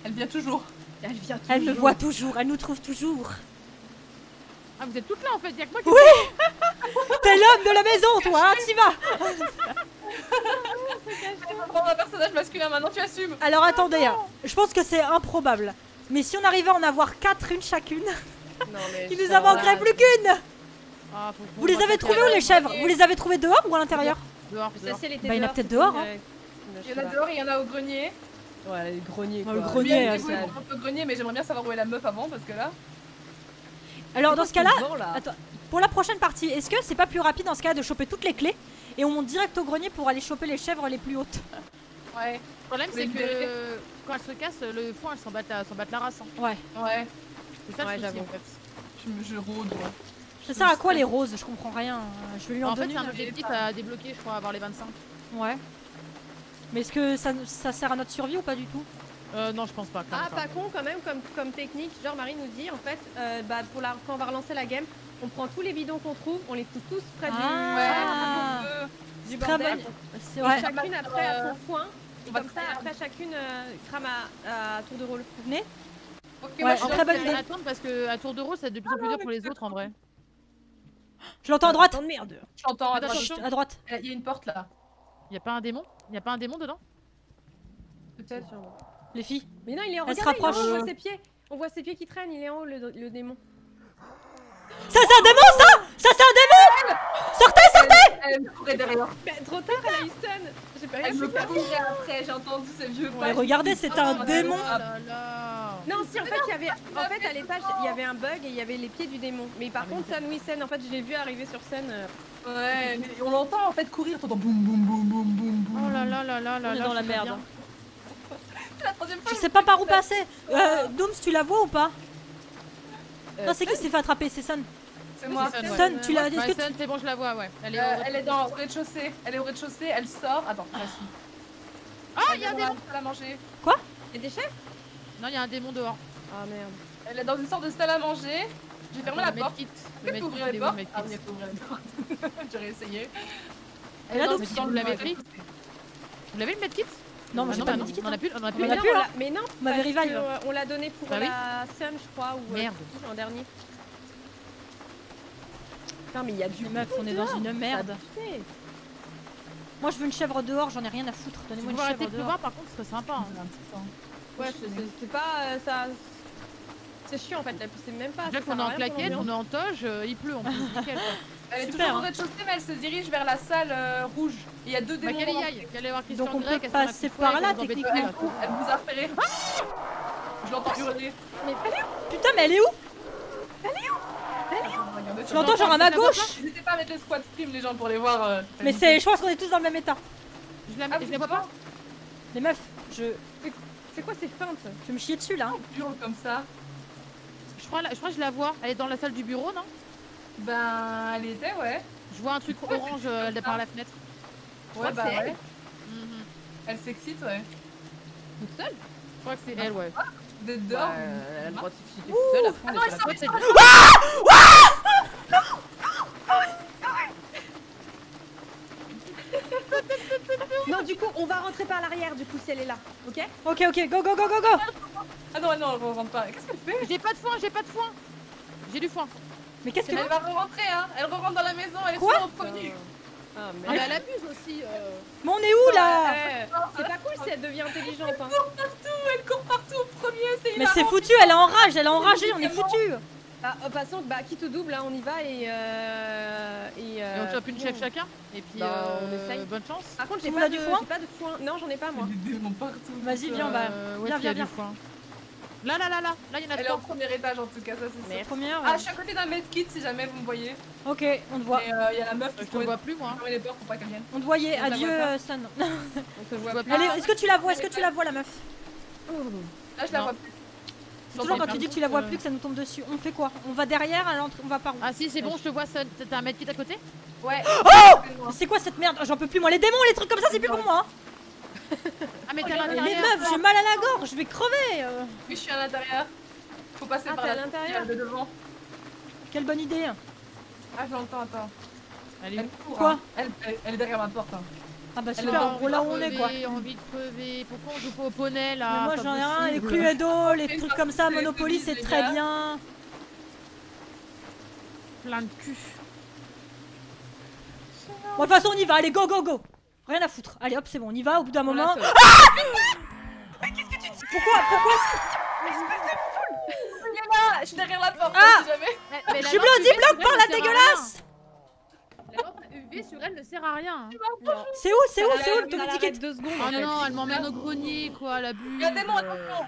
Elle vient toujours. Elle vient toujours. Elle me voit toujours, elle nous trouve toujours. Ah, vous êtes toutes là en fait, y'a que moi qui. Oui. T'es l'homme de la maison toi, hein, t'y vas. On va prendre un personnage masculin maintenant, tu assumes. Alors attendez, hein. Je pense que c'est improbable. Mais si on arrivait à en avoir quatre, une chacune, non, mais il nous en manquerait plus qu'une. Ah, vous les avez trouvés où les chèvres? Vous les avez trouvés dehors ou à l'intérieur? Dehors, dehors. Ça, bah, il y en a peut-être dehors. Hein. Il y en a dehors, il y en a au grenier. Ouais, le grenier. Quoi. Le grenier, oui, oui, un peu grenier, mais j'aimerais bien savoir où est la meuf avant parce que là. Alors dans ce cas-là, pour la prochaine partie, est-ce que c'est pas plus rapide dans ce cas de choper toutes les clés et on monte direct au grenier pour aller choper les chèvres les plus hautes? Ouais. Le problème c'est que euh, quand elles se cassent, le foin elles s'en battent, battent la race. Hein. Ouais. Ouais. C'est ça ouais, le souci en fait. Je, je rôde. Ouais. Ça sert à quoi les roses? Je comprends rien. Je vais lui en, en donner. En fait, c'est un objectif à débloquer, je crois, avoir les vingt-cinq. Ouais. Mais est-ce que ça, ça sert à notre survie ou pas du tout? Euh, non, je pense pas. Ah, ça. Pas con quand même comme, comme technique. Genre, Marie nous dit en fait, euh, bah, pour la, quand on va relancer la game, on prend tous les bidons qu'on trouve, on les fout tous près ah, du, ouais, euh, du bordel. Très bon. Et chacune après à son foin. Et comme ça, après chacune euh, crame à, à tour de rôle. Vous venez? Ok, ouais, moi je suis très bonne idée. Attendre parce que à tour de rôle, ça devient de plus en plus dur pour les autres en vrai. Je l'entends à droite. Merde. Je l'entends à droite. À droite. Il y a une porte là. Il y a pas un démon? Il y a pas un démon dedans? Peut-être. Les filles. Mais non, il est en haut. Elle se rapproche. On voit ses pieds. On voit ses pieds qui traînent. Il est en haut le, le démon. Ça c'est un démon ça? Ça c'est un démon! Sortez, sortez! Elle me courait derrière. Trop tard, elle a eu stun. J'ai pas eu stun. Après, j'ai entendu ces vieux pas. Regardez, c'est un démon. Non, si en fait, il y avait, en fait, à l'étage, il y avait un bug et il y avait les pieds du démon. Mais par contre, Sun, oui, Sun, en fait, je l'ai vu arriver sur scène. Ouais, mais on l'entend en fait courir, t'entends boum boum boum boum boum boum. Oh là là là là là. On est dans la merde. Je sais pas par où passer. Euh, Dooms, tu la vois ou pas? Non, c'est qui s'est fait attraper? C'est Sun. C'est moi. Sun, tu l'as dit? Sun, c'est bon, je la vois, ouais. Elle est dans le rez-de-chaussée. Elle est au rez-de-chaussée, elle sort. Attends, vas-y. Ah, il y a un démon à la manger. Quoi? Il y a des chefs? Non, il y a un démon dehors. Ah merde. Elle est dans une sorte de salle à manger. J'ai fermé la porte. Je vais ouvrir les portes. Ah, j'ai ouvert les portes. J'ai réessayé. Et là, donc, vous l'avez pris? Vous l'avez le medkit? Non, mais j'ai pas le medkit. On a plus, on a plus. Mais non, on m'avait rival. On l'a donné pour la Sun, je crois, ou en dernier. Putain, mais il y a du meuf, on est dans une merde. Moi, je veux une chèvre dehors, j'en ai rien à foutre. Donnez-moi une chèvre dehors. On va arrêter de pleuvoir, par contre, ce serait sympa. Ouais, c'est pas euh, ça. C'est chiant en fait, c'est même pas. Là, on est en claquette, on est en toge, euh, il pleut en plus. Nickel, elle est super, toujours au rez-de-chaussée, mais elle se dirige vers la salle euh, rouge. Et il y a deux démons. Bah, qu'elle aille, qu'elle aille voir Christian Grey. Donc on peut passer par là, techniquement. Elle vous a repéré. Je l'entends hurler. Mais elle est où? Putain, mais elle est où? Elle est où? Elle est où? Je l'entends genre à ma gauche. N'hésitez pas à mettre le squad stream, les gens, pour les voir. Mais c'est, je pense qu'on est tous dans le même état. Je la vois pas. Les meufs, je. C'est quoi ces feintes? Tu me chies dessus là? Bureau comme ça. Je crois, je crois que je la vois. Elle est dans la salle du bureau, non? Ben, elle était, ouais. Je vois un truc ouais, orange euh, par la fenêtre. Je ouais, bah elle. Ouais. Mm-hmm. Elle s'excite, ouais. Toute seule? Je crois que c'est elle, ouais. Vous êtes dehors? Elle a le droit de s'exciter toute seule. Ah non, elle sort, elle sort. Ah! Non, du coup, on va rentrer par l'arrière, du coup, si elle est là, ok? Ok, ok, go, go, go, go, go! Ah non, non, on rentre pas. Qu'est-ce qu'elle fait? J'ai pas de foin, j'ai pas de foin! J'ai du foin. Mais qu'est-ce que... Elle va re-rentrer, hein? Elle re-rentre dans la maison, elle est toujours au premier. Ah, mais elle abuse aussi. Mais on est où, là? C'est pas cool si elle devient intelligente, hein. Elle court partout, elle court partout au premier, c'est hilarant. Mais c'est foutu, elle est en rage, elle est enragée, on est foutu. Bah, de toute façon, bah, quitte au double, hein, on y va et. Euh, et, euh, et on chope une chèvre chacun. Et puis, bah, euh, on essaye. Bonne chance. Par contre, j'ai pas, pas de foin. Non, j'en ai pas moi. Vas-y, viens, on va. Euh, ouais, viens, viens, viens. Là, là, là, là. Là, il y en a. Elle est au premier étage en tout cas, ça c'est ça. Première, ouais. Ah, je suis à côté d'un medkit si jamais vous me voyez. Ok, on te voit. Et il euh, y a la meuf qui ne voit plus, moi. On te voyait, adieu, Sun. On te voit plus. Est-ce que tu la vois? Est-ce que tu la vois, la meuf? Là, je la vois plus. C'est toujours quand tu dis que tu la vois plus que ça nous tombe dessus. On fait quoi? On va derrière, à l'entrée, on va par où? Ah si, c'est bon, je te vois, t'as un medkit à côté? Ouais. Oh! C'est quoi cette merde? J'en peux plus, moi. Les démons, les trucs comme ça, c'est plus pour moi. Ah mais t'es à l'intérieur. Mais meuf, j'ai mal à la gorge, je vais crever. Oui, je suis à l'intérieur. Faut passer par l'intérieur de devant. Quelle bonne idée. Ah, je l'entends, attends. Elle est où? Quoi? Elle est derrière ma porte. Ah bah super, là où on est quoi. J'ai envie de crever, pourquoi on joue pas au poney là? Moi j'en ai rien, les Cluedo, les trucs comme ça, Monopoly c'est très bien. Plein de cul. Bon de toute façon on y va, allez go go go. Rien à foutre, allez hop c'est bon on y va, au bout d'un moment. Ah! Mais qu'est-ce que tu dis? Pourquoi? Pourquoi? Espèce de foule! Il est là! Je suis derrière la porte, ah si jamais! Mais, mais je suis bloquée, bloque par la dégueulasse! La lampe U V sur elle ne sert à rien! C'est où? C'est où? C'est où le token ticket? Ah non, elle m'emmène au grenier quoi, la bulle! Il y a des mots, attention!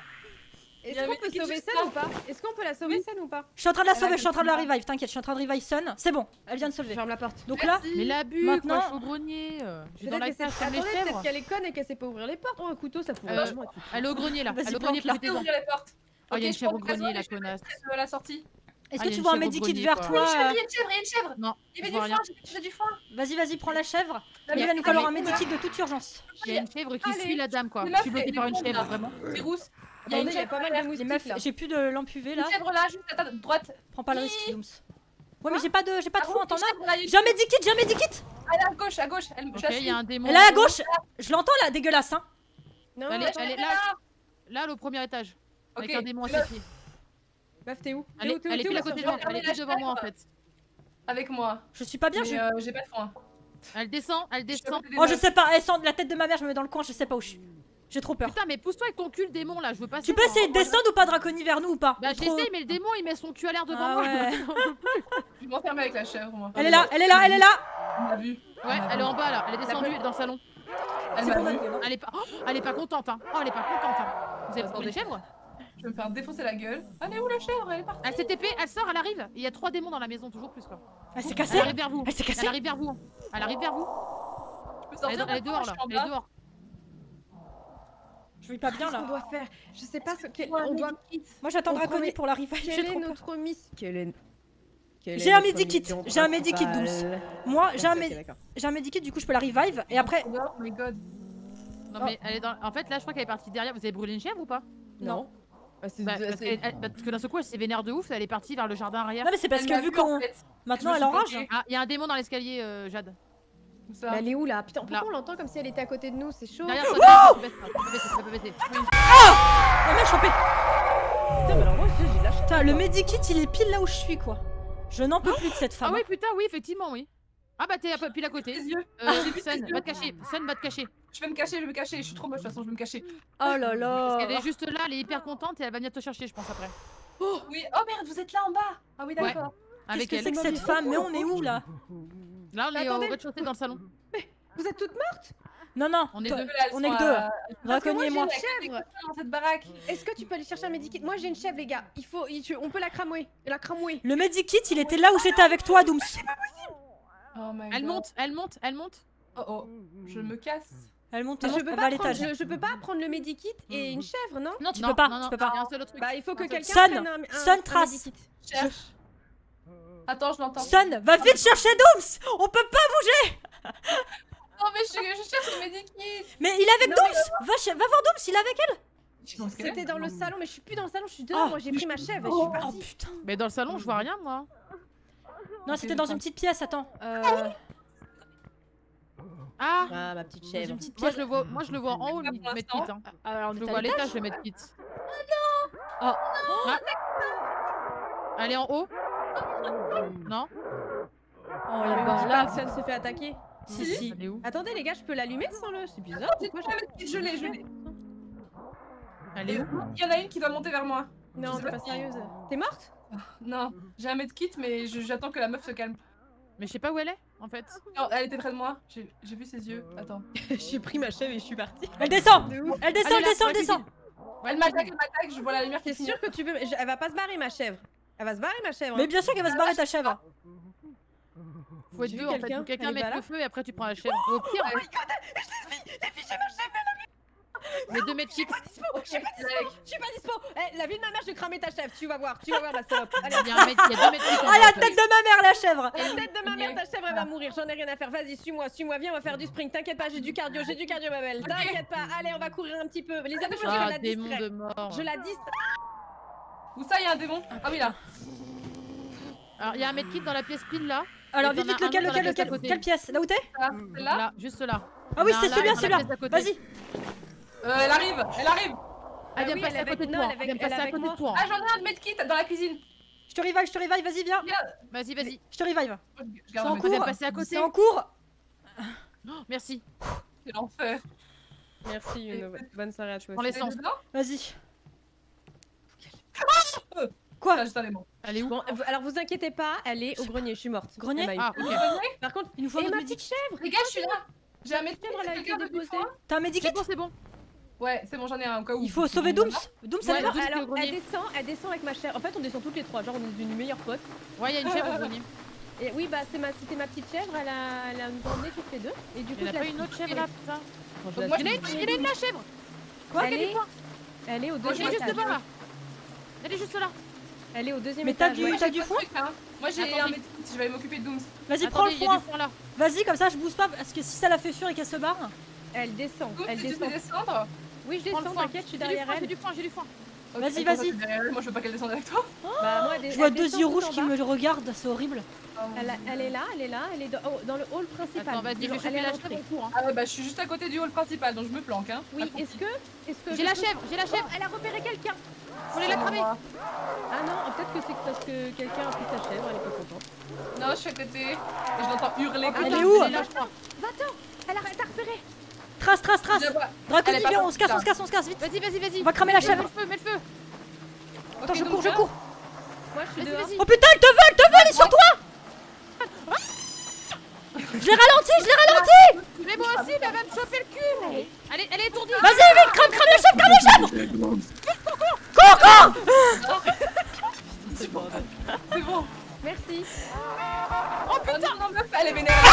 Est-ce qu'on peut sauver Sun ou pas? Est-ce qu'on peut la sauver Sun ou pas? Je suis en train de la sauver, je suis en train de la revive, t'inquiète, je suis en train de revive Sun. C'est bon, elle vient de se lever. Ferme la porte. Donc là, mais la bulle, maintenant, je suis au grenier. Je suis dans la salle comme les chèvres. Peut-être qu'elle est conne et qu'elle sait pas ouvrir les portes. Oh, un couteau, ça pourrait vachement être. Elle est au grenier là, elle est au grenier là. Oh, il y a une chèvre au grenier, la connasse. La sortie. Est-ce que tu vois un medikit vers toi? Il y a une chèvre, il y a une chèvre. Non. Il y avait du foin, j'ai du foin. Vas-y, vas-y, prends la chèvre. Il va nous falloir un medikit de toute urgence. Il y a une chèvre qui suit la dame quoi. Je suis bloquée par une chèvre vraiment. C'est rousse. Il y a une chèvre, pas mal de moustiques là. J'ai plus de lampe U V là. Une chèvre là, juste à ta droite. Prends pas le risque, Dooms. Ouais, mais j'ai pas de, j'ai pas de fou, t'en as? J'ai un medikit, j'ai un medikit. Elle est à gauche, à gauche. Elle est à gauche. Je l'entends là, dégueulasse hein. Non, elle est là. Là, elle est au premier étage. Avec un démon à ses pieds. Meuf, t'es où? Elle est plus à côté de moi. Elle est plus devant moi en fait. Avec moi. Je suis pas bien, j'ai pas de foin. Elle descend, elle descend. Oh, je sais pas, elle sent la tête de ma mère, je me mets dans le coin, je sais pas où je suis. J'ai trop peur. Putain mais pousse-toi avec ton cul le démon là, je veux pas. Tu peux essayer de descendre ou pas Dracony vers nous ou pas? Bah j'essaye mais le démon il met son cul à l'air devant moi. Je vais m'enfermer avec la chèvre moi. Elle est là, elle est là, elle est là. On l'a vu. Ouais, elle est en bas là, elle est descendue dans le salon. Elle est pas, elle est pas contente hein. Oh elle est pas contente hein. Vous avez peur des chèvres? Je vais me faire défoncer la gueule. Elle est où la chèvre? Elle est partie. Elle s'est T P, elle sort, elle arrive. Il y a trois démons dans la maison toujours plus quoi. Elle s'est cassée. Elle arrive vers vous. Elle s'est cassée. Elle arrive vers vous. Elle arrive vers vous. Elle est dehors là. Elle est dehors. Je vais pas bien là. Qu'est-ce qu'on doit faire? Je sais pas ce qu'on doit. Moi j'attends Dracony pour la revive. Quelle est notre miss? J'ai un medikit. J'ai un medikit douce. Moi j'ai un j'ai un medikit du coup je peux la revive et après. Oh my god. Non mais elle est dans. En fait là je crois qu'elle est partie derrière. Vous avez brûlé une chèvre ou pas? Non. Parce que d'un seul coup elle s'est vénère de ouf. Elle est partie vers le jardin arrière. Non mais c'est parce que vu qu'on. Maintenant elle enrage. Ah il y a un démon dans l'escalier Jade. Mais elle est où là? Putain, pourquoi on l'entend comme si elle était à côté de nous? C'est chaud. Derrière toi, ça peut péter. Ah! Elle m'a chopé! Putain, mais alors moi, j'ai de la chance. Putain, le medikit il est pile là où je suis quoi. Je n'en peux plus de cette femme. Ah oui, putain, oui, effectivement, oui. Ah bah, t'es pile à côté. Sun, va te cacher. Sun, va te cacher. Je vais me cacher, je vais me cacher. Je suis trop moche de toute façon, je vais me cacher. Oh là là. Elle est juste là, elle est hyper contente et elle va venir te chercher, je pense, après. Oh oui, oh merde, vous êtes là en bas. Ah oui, d'accord. Qu'est-ce que c'est que cette femme? Mais on est où là? Là on est au rez-de-chaussée dans le salon. Mais vous êtes toutes mortes? Non non, on est deux. On est que deux. Dracony et moi. J'ai une chèvre dans cette baraque. Est-ce que tu peux aller chercher un medikit? Moi j'ai une chèvre les gars. Il faut, on peut la cramouer. La cramouer. Le medikit il était là où j'étais avec toi Dooms. C'est pas possible. Elle monte, elle monte, elle monte. Oh oh, je me casse. Elle monte. Je peux pas prendre. Je peux pas prendre le medikit et une chèvre non? Non tu peux pas. Tu peux pas. Bah il faut que quelqu'un prenne un medikit. Sun, trace. Cherche. Attends, je l'entends. Sun, va vite chercher Dooms! On peut pas bouger! Non, mais je, je cherche le medikit! Mais il est avec non, Dooms! Va, va voir Dooms, il est avec elle! C'était dans le salon, mais je suis plus dans le salon, je suis dehors, oh, moi j'ai pris ma chèvre, oh, je suis partie. Oh putain! Mais dans le salon, je vois rien moi! Non, c'était dans une petite pièce, attends. Euh... Ah! Ah, ma petite chèvre. Petite moi, je le vois, moi je le vois en haut, le medikit. Hein. Alors, je le vois à l'étage, le medikit. Oh non! Oh. Oh. Ah. Elle est en haut? Non? Oh la bas là, Sun se fait attaquer. Si si. Attendez les gars, je peux l'allumer sans le. C'est bizarre. Pourquoi j'ai je l'ai, je l'ai. Elle est où? Il y en a une qui doit monter vers moi. Non, t'es pas sérieuse. T'es morte? Non, j'ai un medkit mais j'attends que la meuf se calme. Mais je sais pas où elle est en fait. Non, elle était près de moi. J'ai vu ses yeux. Attends. J'ai pris ma chèvre et je suis partie. Elle descend. Elle descend, elle descend, elle descend. Elle m'attaque, elle m'attaque. Je vois la lumière qui. C'est sûr que tu peux. Elle va pas se barrer ma chèvre. Elle va se barrer ma chèvre. Mais bien sûr qu'elle va se barrer ta chèvre. Faut être deux en fait. Quelqu'un met le feu et après tu prends la chèvre. Au pire. Oh my god, je l'ai fiché, j'ai fiché ma chèvre. Les deux mètres chicks. Je suis pas dispo, je suis pas dispo. La vie de ma mère, je vais cramer ta chèvre. Tu vas voir, tu vas voir la salope. Allez, il y a deux mètres chicks. Ah la tête de ma mère, la chèvre. La tête de ma mère, ta chèvre, elle va mourir. J'en ai rien à faire. Vas-y, suis-moi, suis-moi. Viens, on va faire du sprint. T'inquiète pas, j'ai du cardio, j'ai du cardio, ma belle. T'inquiète pas. Allez, on va courir un petit peu. Les amis, je la distrais. Je la distrais. Où ça, il y a un démon? Ah oui, là. Alors, il y a un medkit dans la pièce pile là. Alors, vite, vite, lequel, lequel, lequel? Quelle pièce? Là où t'es? Là, là, juste là. Ah oui, c'est celui-là, celui-là. Vas-y. Euh, elle arrive, elle arrive. Elle vient passer à côté de toi. Elle vient passer à côté de toi. Ah, j'en ai un de medkit dans la cuisine. Je te revive, je te revive, vas-y, viens. Vas-y, vas-y. Je te revive. C'est en cours. C'est en cours. Merci. C'est l'enfer. Merci, bonne soirée à toi. On les sent. Vas-y. Ah quoi? Ah, elle est où? Bon, alors vous inquiétez pas, elle est au grenier, je suis morte. Grenier? Ah, okay. Par contre, il nous faut et ma petite chèvre. Les gars, je suis là. J'ai un médecin à la gueule de poser. T'as un médicament? C'est bon, c'est bon. Ouais, c'est bon, j'en ai un au cas où. Il faut sauver Dooms. Dooms, elle est morte. Alors, elle descend, elle descend avec ma chèvre. En fait, on descend toutes les trois, genre on est devenus meilleurs potes. Ouais, il y a une chèvre au grenier. Et oui, bah c'était ma, ma petite chèvre, elle a, elle a nous emmené toutes les deux. Et du coup, il y a pas une autre chèvre là, putain. Donc moi, il est de la chèvre. Quoi? Elle est... elle est au deuxième étage. Elle est juste devant là. Elle est juste là. Elle est au deuxième étage. Mais t'as du fond? Moi j'ai un médecin, je vais m'occuper de Dooms. Vas-y, prends le fond. Vas-y, comme ça je bouge pas parce que si ça la fait fuir et qu'elle se barre, elle descend. Elle descend. Oui, je descends, t'inquiète, je suis derrière elle. J'ai du foin, j'ai du foin. Vas-y, vas-y. Moi je veux pas qu'elle descende avec toi. Je vois deux yeux rouges qui me regardent, c'est horrible. Elle est là, elle est là, elle est dans le hall principal. Vas-y, je vais choper la chèvre. Ah ouais, bah je suis juste à côté du hall principal donc je me planque. Oui, est-ce que. J'ai la chèvre, j'ai la chèvre, elle a repéré quelqu'un. On les l'attraper. Ah non, peut-être que c'est parce que quelqu'un a pris sa chèvre, elle est pas contente. Non, je suis à côté et je l'entends hurler. Elle est où? Va-t'en, elle a repéré. Trace, trace, trace! Dracony, viens, on se casse, on se casse, on se casse, vite! Vas-y, vas-y, vas-y! On va cramer la chèvre! Mets le feu, mets le feu! Attends, je cours, je cours! Moi, je suis dehors. Oh putain, elle te vole, elle te vole, elle est sur toi! Je l'ai ralenti, je l'ai ralenti! Mais moi aussi, mais elle va me choper le cul! Allez, elle est étourdie! Vas-y, vite, crame, crame la chèvre, crame la chèvre! Cours, cours! C'est bon, c'est bon! Merci! Oh putain! Non, meuf, elle est vénère!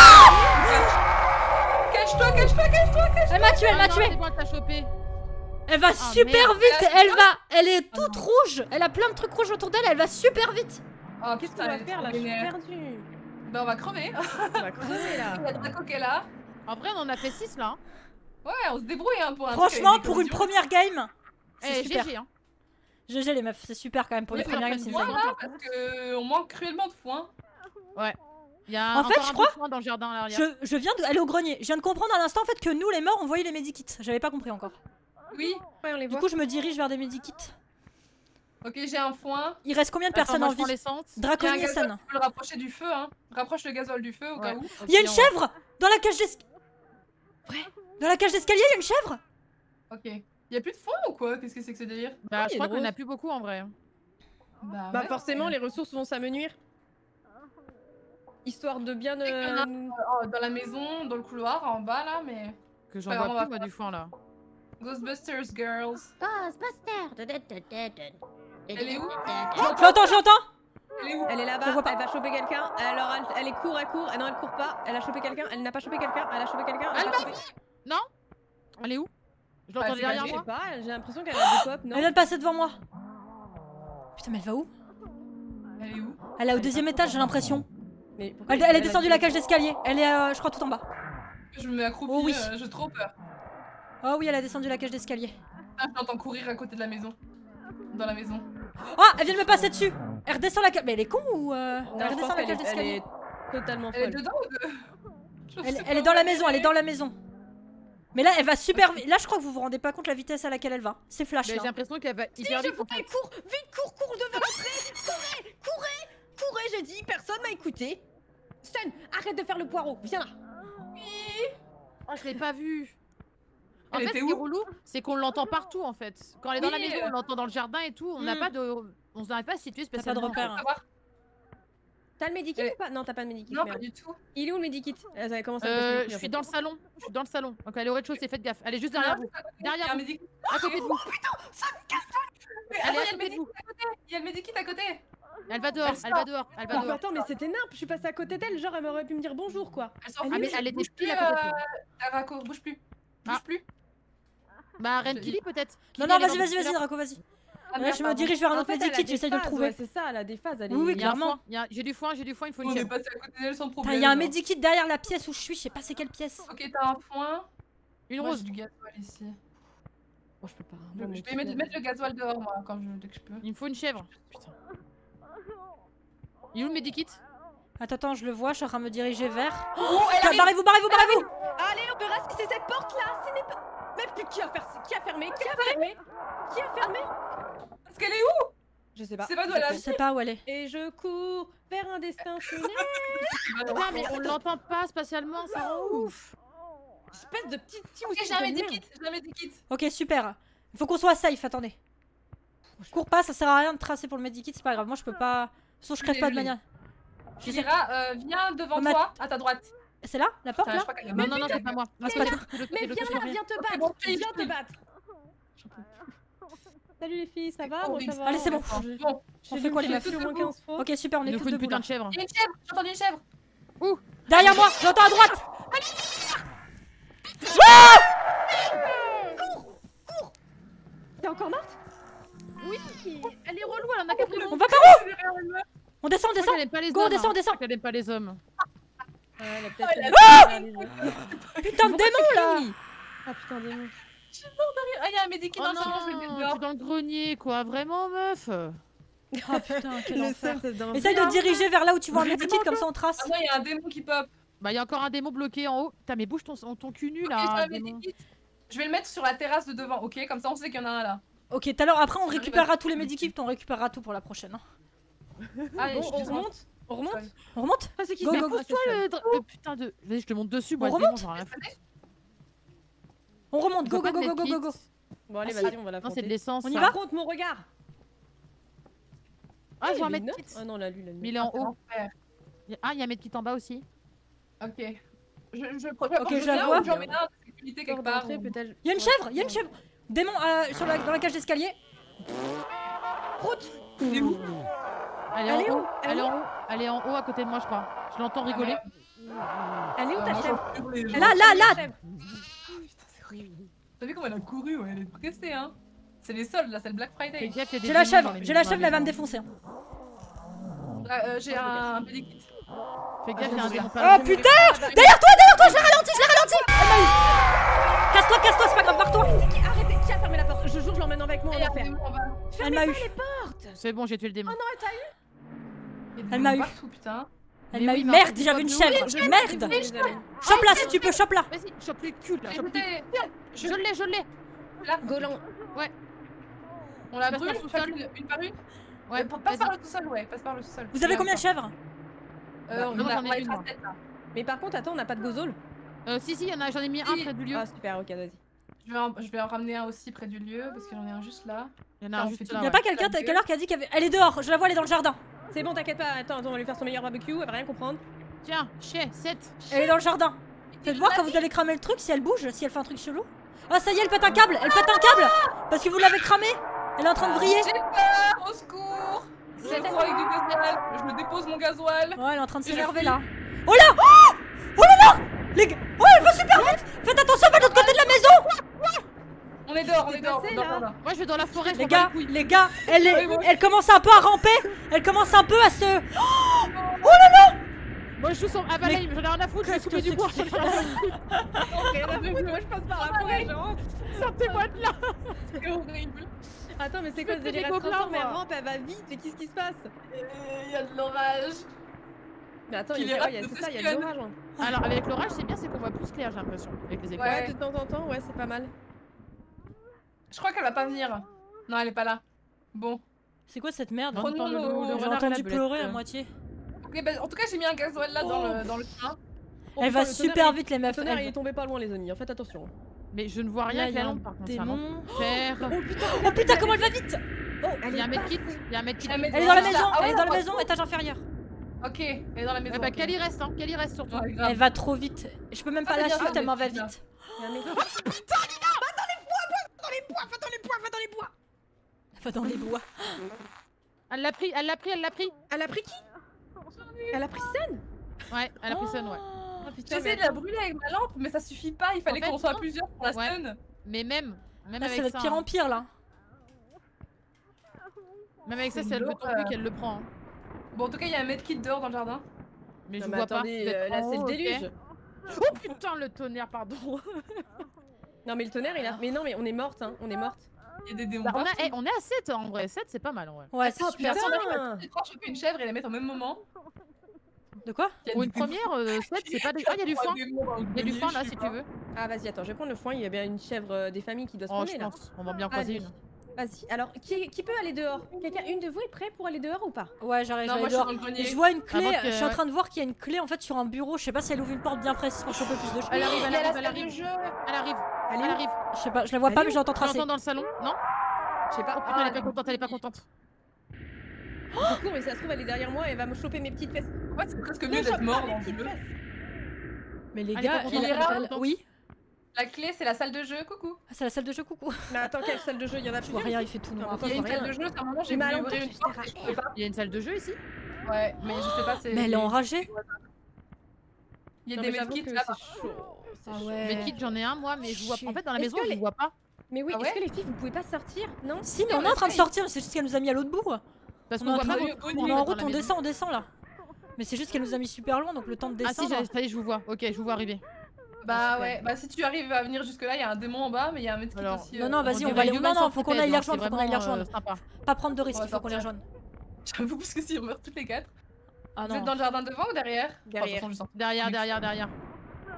Cache-toi, cache-toi, cache-toi, cache-toi! Elle m'a tué, elle m'a tué! Elle va super vite, elle va... Elle est toute rouge, elle a plein de trucs rouges autour d'elle, elle va super vite! Oh, qu'est-ce qu'on va faire là? Je suis perdue! Bah on va crever! On va crever là! La Draco qui est là! En vrai on en a fait six là! Ouais, on se débrouille hein pour un... Franchement, pour une première game, c'est super! G G les meufs, c'est super quand même pour les premières games, c'est super! Parce qu'on manque cruellement de foin! Ouais! Il y a en fait, je crois, dans le jardin, là, je, je viens d'aller au grenier. Je viens de comprendre à l'instant en fait que nous, les morts, on voyait les medikits. J'avais pas compris encore. Oui. Ouais, on les voit. Du coup, je me dirige vers des medikits. Ok, j'ai un foin. Il reste combien de Attends, personnes moi, en vie? Dracony et San. Tu peux le rapprocher du feu, hein. Rapproche le gazole du feu au ouais. cas où. Il y a une chèvre dans la cage d'escalier. Ouais. Dans la cage d'escalier, il y a une chèvre. Ok. Il y a plus de foin ou quoi? Qu'est-ce que c'est que ce délire? Bah, je crois qu'on a plus beaucoup en vrai. Bah, bah ouais, forcément, ouais. les ressources vont s'amenuir. Histoire de bien euh... dans la maison, dans le couloir, en bas là, mais... Que j'en vois plus, moi, du foin, là. Ghostbusters, girls. Ghostbusters. Elle est où? Je l'entends, je l'entends. Elle est où? Elle est là-bas, elle va choper quelqu'un. Alors, elle, elle est court, elle court. Ah non, elle court pas. Elle a chopé quelqu'un, elle n'a pas chopé quelqu'un. Elle a chopé quelqu'un, elle, elle a chopé... Non. Elle est où? Je l'entends ah, derrière moi. J'ai l'impression qu'elle a du pop, non? Elle vient de passer devant moi. Putain, mais elle va où? Elle est où? Elle est au deuxième étage, j'ai l'impression. Mais elle, elle est descendue la cage d'escalier, elle est euh, je crois tout en bas. Je me mets accroupie, oh oui. euh, j'ai trop peur. Oh oui, elle a descendu la cage d'escalier. Ah, je l'entends courir à côté de la maison. Dans la maison. Oh, elle vient de me passer dessus. Elle redescend la cage... Mais elle est con ou... Euh... Non, elle redescend la cage d'escalier. Elle est totalement folle. Elle est dedans ou de... Elle, elle est dans la maison, elle est dans la maison. Mais là, elle va super vite. Là, je crois que vous vous rendez pas compte la vitesse à laquelle elle va. C'est flash. J'ai l'impression qu'elle va hyper vite. Si, je cours, vite, cours, cours devant l'entrée. Courez, courez, courez, j'ai dit, personne m'a écouté. Sun, arrête de faire le poireau, viens là. Oui. Oh, je l'ai pas vu. En elle fait, ce qui est relou, c'est qu'on l'entend partout en fait. Quand elle est oui. dans la maison, on l'entend dans le jardin et tout. On n'a mm. pas de, on n'arrive pas à se situer spécialement. T'as pas de repère. Hein. T'as le médikit et... ou pas? Non, t'as pas de médikit. Non, merde. Pas du tout. Il est où le médikit? Elle a commencé à euh, Je suis dans le salon. Je suis dans le salon. Donc elle est au rez-de-chaussée. Faites gaffe. Elle est juste derrière vous. Derrière vous. À côté de vous. Oh putain, ça me casse. Elle est à côté de vous. Il y a le médikit à côté. Elle va dehors, elle va dehors, elle va dehors. Attends, mais c'était nimp, je suis passée à côté d'elle, genre elle aurait pu me dire bonjour quoi. Ah mais elle était pile à côté. Draco, bouge plus. Bouge plus. Bah Ren Killy peut-être. Non non, vas-y vas-y vas-y Draco, vas-y. Là je me dirige vers un autre médikit, j'essaye de le trouver. C'est ça, elle a des phases, elle est... Oui clairement. J'ai du foin, j'ai du foin, il faut une chèvre. On est passé à côté d'elle sans problème. Il y a un médikit derrière la pièce où je suis, je sais pas c'est quelle pièce. Ok, t'as un foin. Une rose du gasoil ici. Bon je peux pas. Je vais mettre le gasoil dehors moi quand dès que je peux. Il me faut une chèvre. Putain. Il est où le médikit? Attends, attends, je le vois, je suis en train de me diriger vers... Oh, barrez-vous, barrez-vous, barrez-vous! Allez, on verra ce que c'est cette porte-là, ce n'est pas... Mais qui a fermé? Qui a fermé? Qui a fermé? Parce qu'elle est où? Je sais pas. Je sais pas où elle est. Et je cours vers un destin funeste. Putain, mais on l'entend pas spatialement, ça rend ouf. Espèce de petite... Ok, j'ai un médikit, j'ai un médikit. Ok, super. Faut qu'on soit safe, attendez. Cours pas, ça sert à rien de tracer pour le medikit, c'est pas grave. Moi je peux pas. Sauf je crève pas de manière. Jira, euh, viens devant oh, toi, à ta droite. C'est là, la porte là je crois que... Non, non, non, c'est pas moi. Mais, ah, pas viens, toi. mais viens là, viens te battre. Bon, viens te battre. Salut les filles, ça va? Allez, c'est bon. On fait quoi les meufs? Ok, super, on est tous debout. Une chèvre. J'entends une chèvre. Où? Derrière moi, j'entends à droite. Cours, cours. T'es encore morte? Oui. Elle est relou, elle en a quatre. On va par où? On descend, on descend. Go, on descend, on descend. Elle aime pas les hommes. Putain de démon là. Ah putain de démon. Je suis mort derrière. Ah il y a un médicament dans le salon, je vais le mettre dehors. Dans le grenier quoi, vraiment meuf. Ah putain quel enfer. Essaye de diriger vers là où tu vois un médicament comme ça on trace. Ah ouais il y a un démon qui pop. Bah il y a encore un démon bloqué en haut. Putain mais bouge ton ton cul nu là. Je vais le mettre sur la terrasse de devant, ok, comme ça on sait qu'il y en a un là. Ok, tout à l'heure après on récupérera tous les medikits, on récupérera tout pour la prochaine. Allez, on remonte. On remonte ouais. On remonte ah, c'est qui go, go, go, toi le, le putain de... Vas-y, je te monte dessus, moi, on remonte démon, rien On remonte, go, go, go, go, go, go, go. Bon, allez, ah, vas-y, on va la prendre. C'est de l'essence, on y va. Compte mon regard. Ah, j'ai un medkit. Ah non, la lune, la lune. Mais il est en haut. Ah, il y a un medkit en bas aussi. Ok. Je la vois. J'en mets un, sécurité quelque part. Il y a une chèvre, il y a une chèvre. Démon dans la cage d'escalier. Route. Elle est où? Elle est en haut, elle est en haut. Elle est en haut à côté de moi, je crois. Je l'entends rigoler. Elle est où ta chèvre? Là, là, là. Putain, c'est horrible. T'as vu comment elle a couru? Ouais, elle est pressée, hein. C'est les soldes, là, c'est le Black Friday. J'ai la chèvre, j'ai la chèvre, elle va me défoncer. J'ai un medikit. Fais gaffe, il y a un démon. Oh putain! Derrière toi, derrière toi, je l'ai ralenti, je l'ai ralenti! Casse-toi, casse-toi, c'est pas grave, barre-toi! Arrêtez, qui a fermé la porte? Je jure, je l'emmène avec moi, on va faire. Fermez pas les portes! C'est bon, j'ai tué le démon. Oh non, elle t'a eu? Elle m'a eu. Partout, putain. Elle m'a eu. Merde, j'avais une chèvre. Merde. Chope là si tu peux, chope là. Vas-y, chope le cul là. Je l'ai, je l'ai. Là, Golan. Ouais. On la brûle sous sol, une par une. Ouais, passe par le sous-sol, ouais, passe par le sous-sol. Vous avez combien de chèvres? Euh, on en a une. Mais par contre, attends, on n'a pas de gozole. Euh, si, si, j'en ai mis un près du lieu. Ah, super, ok, vas-y. Je vais, en, je vais en ramener un aussi près du lieu parce que j'en ai un juste là. Il y en a un juste là. Y'a pas quelqu'un tout à l'heure qui a dit qu'elle est dehors, je la vois, elle est dans le jardin. C'est bon, t'inquiète pas, attends, attends, on va lui faire son meilleur barbecue, elle va rien comprendre. Tiens, chais, sept. Elle est dans le jardin. Faites voir quand vous allez cramer le truc, si elle bouge, si elle fait un truc chelou. Ah, ça y est, elle pète un câble, elle pète un câble. Parce que vous l'avez cramé. Elle est en train de vriller. J'ai peur, au secours. C'est avec du gasoil, je me dépose mon gasoil. Ouais, elle est en train de s'énerver là. Oh là, oh, oh là là. Les gars, oh, elle va super vite. Faites attention, va de l'autre côté de la maison. On est dehors, on est dehors, moi je vais dans la forêt. Les gars, les gars, elle, est, elle commence un peu à ramper, elle commence un peu à se... Oh, oh là là. Moi je joue sur... Ah bah là, j'en ai rien à foutre, je vais couper du bois. Moi je passe par la forêt, genre. Sortez-moi de là. C'est horrible. Attends, mais c'est quoi ce délire? Elle se transforme, elle rampe, elle va vite, mais qu'est-ce qui se passe? Il y a de l'orage. Mais attends, il y a ça, il y a de l'orage. Alors avec l'orage, c'est bien, c'est qu'on voit plus clair, j'ai l'impression. Avec les éclairs. Ouais, de temps en temps, ouais, c'est pas mal. Je crois qu'elle va pas venir. Non, elle est pas là. Bon. C'est quoi cette merde? J'ai entendu pleurer à moitié. Ok, bah en tout cas, j'ai mis un gasoil là dans le dans le train. Elle va super vite, les meufs. Le tonnerre, il est tombé pas loin, les amis. Faites attention. Mais je ne vois rien avec la lampe par contre. Oh putain, comment elle va vite! Il y a un medkit. Il y a un medkit. Elle est dans la maison. Elle est dans la maison, étage inférieur. Ok, elle est dans la maison. Bah qu'elle y reste, hein. Qu'elle y reste surtout. Elle va trop vite. Je peux même pas la suivre tellement elle va vite. Oh putain, va dans les bois, va dans les bois, va dans les bois. Va dans les bois. Elle l'a pris, elle l'a pris, elle l'a pris. Elle a pris qui? Elle a pris Sun. Ouais, elle a pris Sun, ouais. Oh, j'essaie de la brûler avec ma lampe, mais ça suffit pas. Il fallait qu'on soit plusieurs pour la Sun. Ouais. Mais même, même là, avec ça. C'est de pire en pire là. Même avec ça, c'est elle veut ton truc, elle le prend. Hein. Bon, en tout cas, il y a un medkit dehors dans le jardin. Mais non, je mais vois attendez, pas. Euh, là, c'est le déluge. Oh putain, le tonnerre, pardon. Non mais le tonnerre il a... Mais non mais on est morte hein, on est morte. Il y a des démons. Bah, on, a, hey, on est à sept en vrai, sept c'est pas mal en vrai. Ouais c'est super. Je crois que je fais une chèvre et la mettre au même moment. De quoi? Ou une première, euh, sept c'est pas... De... Oh il y a du foin. Il y a du foin là si tu veux. Ah vas-y attends je vais prendre le foin, il y a bien une chèvre euh, des familles qui doit se promener là. On va bien croiser une. Vas-y, alors qui, qui peut aller dehors? Quelqu'un, une de vous est prête pour aller dehors ou pas? Ouais j'arrive dehors. Je vois une clé, je suis en train de voir qu'il y a une clé en fait sur un bureau, je sais pas si elle ouvre une porte bien précise pour choper plus de choses. Elle arrive, elle arrive, elle arrive. Elle arrive. Elle arrive. Je sais pas, je la vois pas mais j'entends tracer. J'entends dans le salon, non? Je sais pas. Oh, putain, ah, elle est pas contente, elle est pas contente. Oh, c'est cool, mais ça se trouve, elle est derrière moi et elle va me choper mes petites fesses. Moi, c'est presque mieux d'être mort dans le jeu. Mais les gars, il est rare. Oui. La clé, c'est la salle de jeu, coucou. Ah, c'est la salle de jeu, coucou. Mais attends, quelle salle de jeu? Il y en a plus. Je vois rien, il fait tout noir. Il y a une salle de jeu, c'est un moment, j'ai mal entendu. Il y a une salle de jeu ici? Ouais, mais je sais pas, c'est. Mais elle est enragée. Il y a des medkits là-bas. Ah ouais. Medkits, j'en ai un moi, mais je vois. En fait, dans la maison, je les vois pas. Mais oui, est-ce que les filles, vous pouvez pas sortir? Non. Si, mais on est en train de sortir, c'est juste qu'elle nous a mis à l'autre bout. Parce qu'on voit pas. On est en route, on descend, on descend là. Mais c'est juste qu'elle nous a mis super loin, donc le temps de descendre. Ah si, ça y est, je vous vois. Ok, je vous vois arriver. Bah ouais, bah si tu arrives à venir jusque là, il y a un démon en bas, mais il y a un medkit aussi. Non, non, vas-y, on va aller. Non, non, faut qu'on aille les rejoindre, faut qu'on aille les rejoindre. Pas prendre de risques, il faut qu'on les rejoigne. J'avoue, parce que si on meurt toutes les quatre. Ah non. Vous êtes dans le jardin devant ou derrière? Derrière. Derrière, derrière, derrière.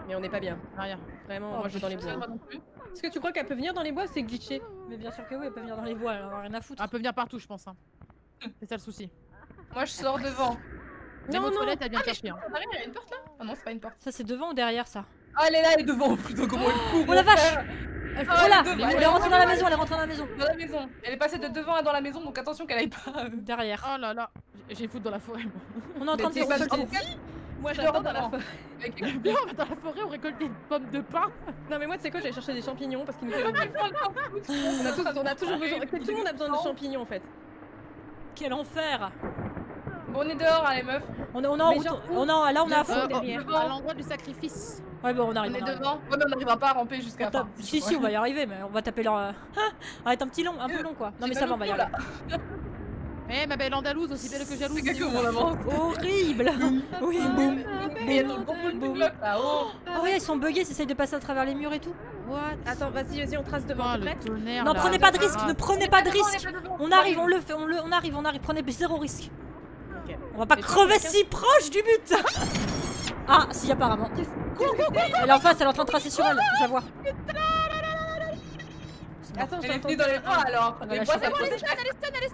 Mais on n'est pas bien. Derrière. Vraiment, moi je vais dans les bois. Est-ce que tu crois qu'elle peut venir dans les bois? C'est glitché. Mais bien sûr que oui, elle peut venir dans les bois, elle en a rien à foutre. Elle peut venir partout, je pense. C'est ça le souci. Moi je sors devant. Non, non, non. Ah, mais je peux en arrière, il y a une porte là? Ah non, c'est pas une porte. Ça, c'est devant ou derrière ça? Ah, elle est là, elle est devant, plutôt comment elle court. Oh la vache! Elle est rentrée dans la maison, elle est rentrée dans la maison. Dans la maison. Elle est passée de devant à dans la maison, donc attention qu'elle aille pas derrière. Oh là là, j'ai foutu dans la forêt. On est en train de se récolter. Moi j'attends dans la forêt. Bien, on va dans la forêt, on récolte des pommes de pin. Non mais moi tu sais quoi, j'allais chercher des champignons parce qu'il nous fait. On a toujours besoin. Tout le monde a besoin de champignons en fait. Quel enfer! Bon, on est dehors, hein, les meufs. On est en route. On a là, on est à fond derrière. À l'endroit du sacrifice. Ouais, bon, on arrive. On est devant. Ouais, mais on n'arrivera pas à ramper jusqu'à. Si, si, on va y arriver, mais on va taper leur. Ah, arrête un petit long, un peu long quoi. Non, mais ça va, on va y arriver. Eh, ma belle andalouse, aussi belle que jalouse. C'est quelque chose, horrible. Oui, boum. Mais attends, le gros bout de bloc là-haut. Oh, ouais, ils sont buggés, ils essayent de passer à travers les murs et tout. What? Attends, vas-y, vas-y, on trace devant. Non, prenez pas de risque, ne prenez pas de risque. On arrive, on le fait, on arrive, on arrive. Prenez zéro risque. On va pas crever si proche du but. Ah, si, apparemment. Elle est en face, elle est en train de tracer sur elle, je la vois. Attends, elle est venue dans les bois alors. Les bois, c'est bon, elle est stun, elle est stun, elle est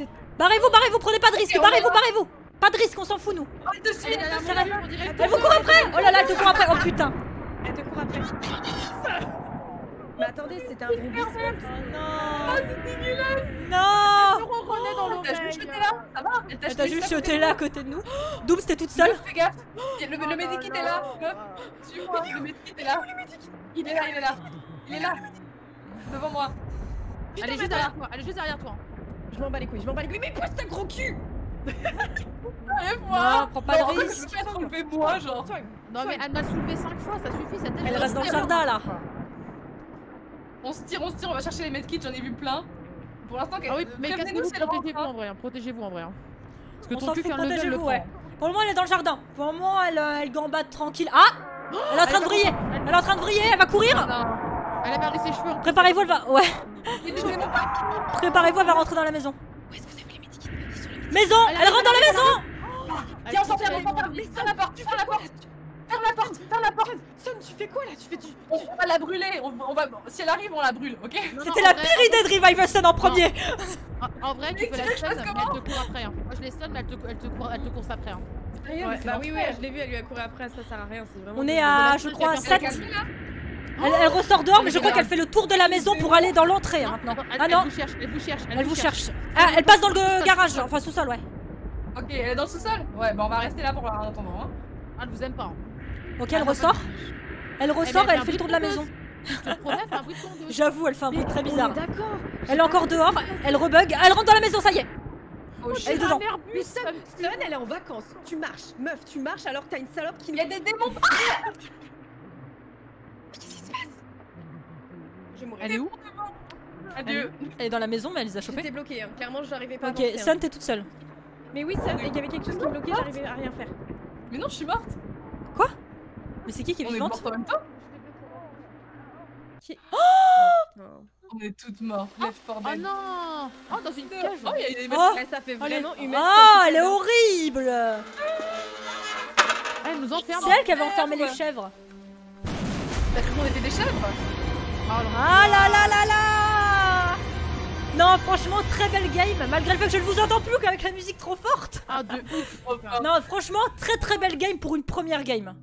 stun. Barrez-vous, barrez-vous, prenez pas de risque, barrez-vous, barrez-vous. Pas de risque, on s'en fout, nous. Elle vous court après. Oh là là, elle te court après, oh putain. Elle te court après. Mais attendez, c'était un gros bisou. Non. Oh, c'est dégueulasse. Non. Elle t'a juste jeté là, ça va? Elle t'a juste jeté là à côté de nous. Doom, c'était toute seule. Fais gaffe. Le medikit est là. Suis-moi, le medikit est là. Il est là, il est là. Il est là. Devant moi. Elle est juste derrière toi, elle est juste derrière toi. Je m'en bats les couilles, je m'en bats les couilles. Mais pousse ta gros cul. Non, prends pas de risque. Je vais pas soulever moi, genre. Non, mais elle m'a soulevé cinq fois, ça suffit. Elle reste dans le jardin là. On se tire, on se tire, on va chercher les medkits, j'en ai vu plein. Pour l'instant, ah oui, mais cassez-vous, protégez-vous en vrai, hein. Protégez-vous en vrai. Hein. Parce que on ton cul, quand le vous, ouais. Pour le moment, elle est dans le jardin. Pour le moment, elle, elle gambade tranquille. Ah, oh, elle est en train de vriller. Elle est en train de vriller, elle va courir. Non. Elle a perdu ses cheveux. Préparez-vous, elle va. Ouais. Préparez-vous, elle va rentrer dans la maison. Où est-ce que vous avez les medkits? Maison. Elle, elle rentre dans la maison. Viens, on s'en ferme, on s'en ferme. Ferme la porte, ferme la porte. Ferme la porte, ferme la porte. Sun, tu fais quoi là? Tu fais du... On va la brûler, on, on va... si elle arrive, on la brûle, ok? C'était la pire idée de Revive Sun en premier. En, en vrai, tu peux la stun, mais elle te court après. Hein. Moi je l'ai stun, mais elle te, elle te, court, elle te course après. Hein. Sérieux, ouais, bah oui, oui, ouais, je l'ai vu, elle lui a couru après, ça sert à rien. Vraiment on est à, je crois, à sept. Elle, elle ressort dehors, mais je crois qu'elle fait le tour de la maison pour aller dans l'entrée maintenant. Ah non, elle vous cherche, elle vous cherche. Elle vous cherche. Ah, elle passe dans le garage, enfin sous-sol, ouais. Ok, elle est dans le sous-sol? Ouais, bah on va rester là pour la attendre. Elle vous aime pas. Ok, elle ressort. Elle ressort, elle fait le tour de la maison. J'avoue, elle fait un bruit très bizarre. Elle est encore dehors, elle rebug, elle rentre dans la maison, ça y est. Elle est dedans. Mais Sun, elle est en vacances. Tu marches, meuf, tu marches alors que t'as une salope qui... Il y a des démons. Qu'est-ce qui se passe? Je mourrai. Elle est où? Adieu. Elle est dans la maison, mais elle les a chopés. J'étais bloquée, clairement, j'arrivais pas à... Ok, Sun, t'es toute seule. Mais oui, Sun, il y avait quelque chose qui me bloquait, j'arrivais à rien faire. Mais non, je suis morte. Quoi? Mais c'est qui qui est vivante? On est mortes en même temps. Qui... Oh non. On est toutes mortes, left for dead. Oh non. Oh, dans une cage. Oh, il y a des oh. Ça fait vraiment humaine. Oh, elle est horrible. Elle nous enferme. C'est elle qui avait enfermé les chèvres. T'as cru qu'on était des chèvres? Ah là là là là. Non, franchement, très belle game, malgré le fait que je ne vous entends plus qu'avec la musique trop forte. Ah, de ouf. Non, franchement, très très belle game pour une première game.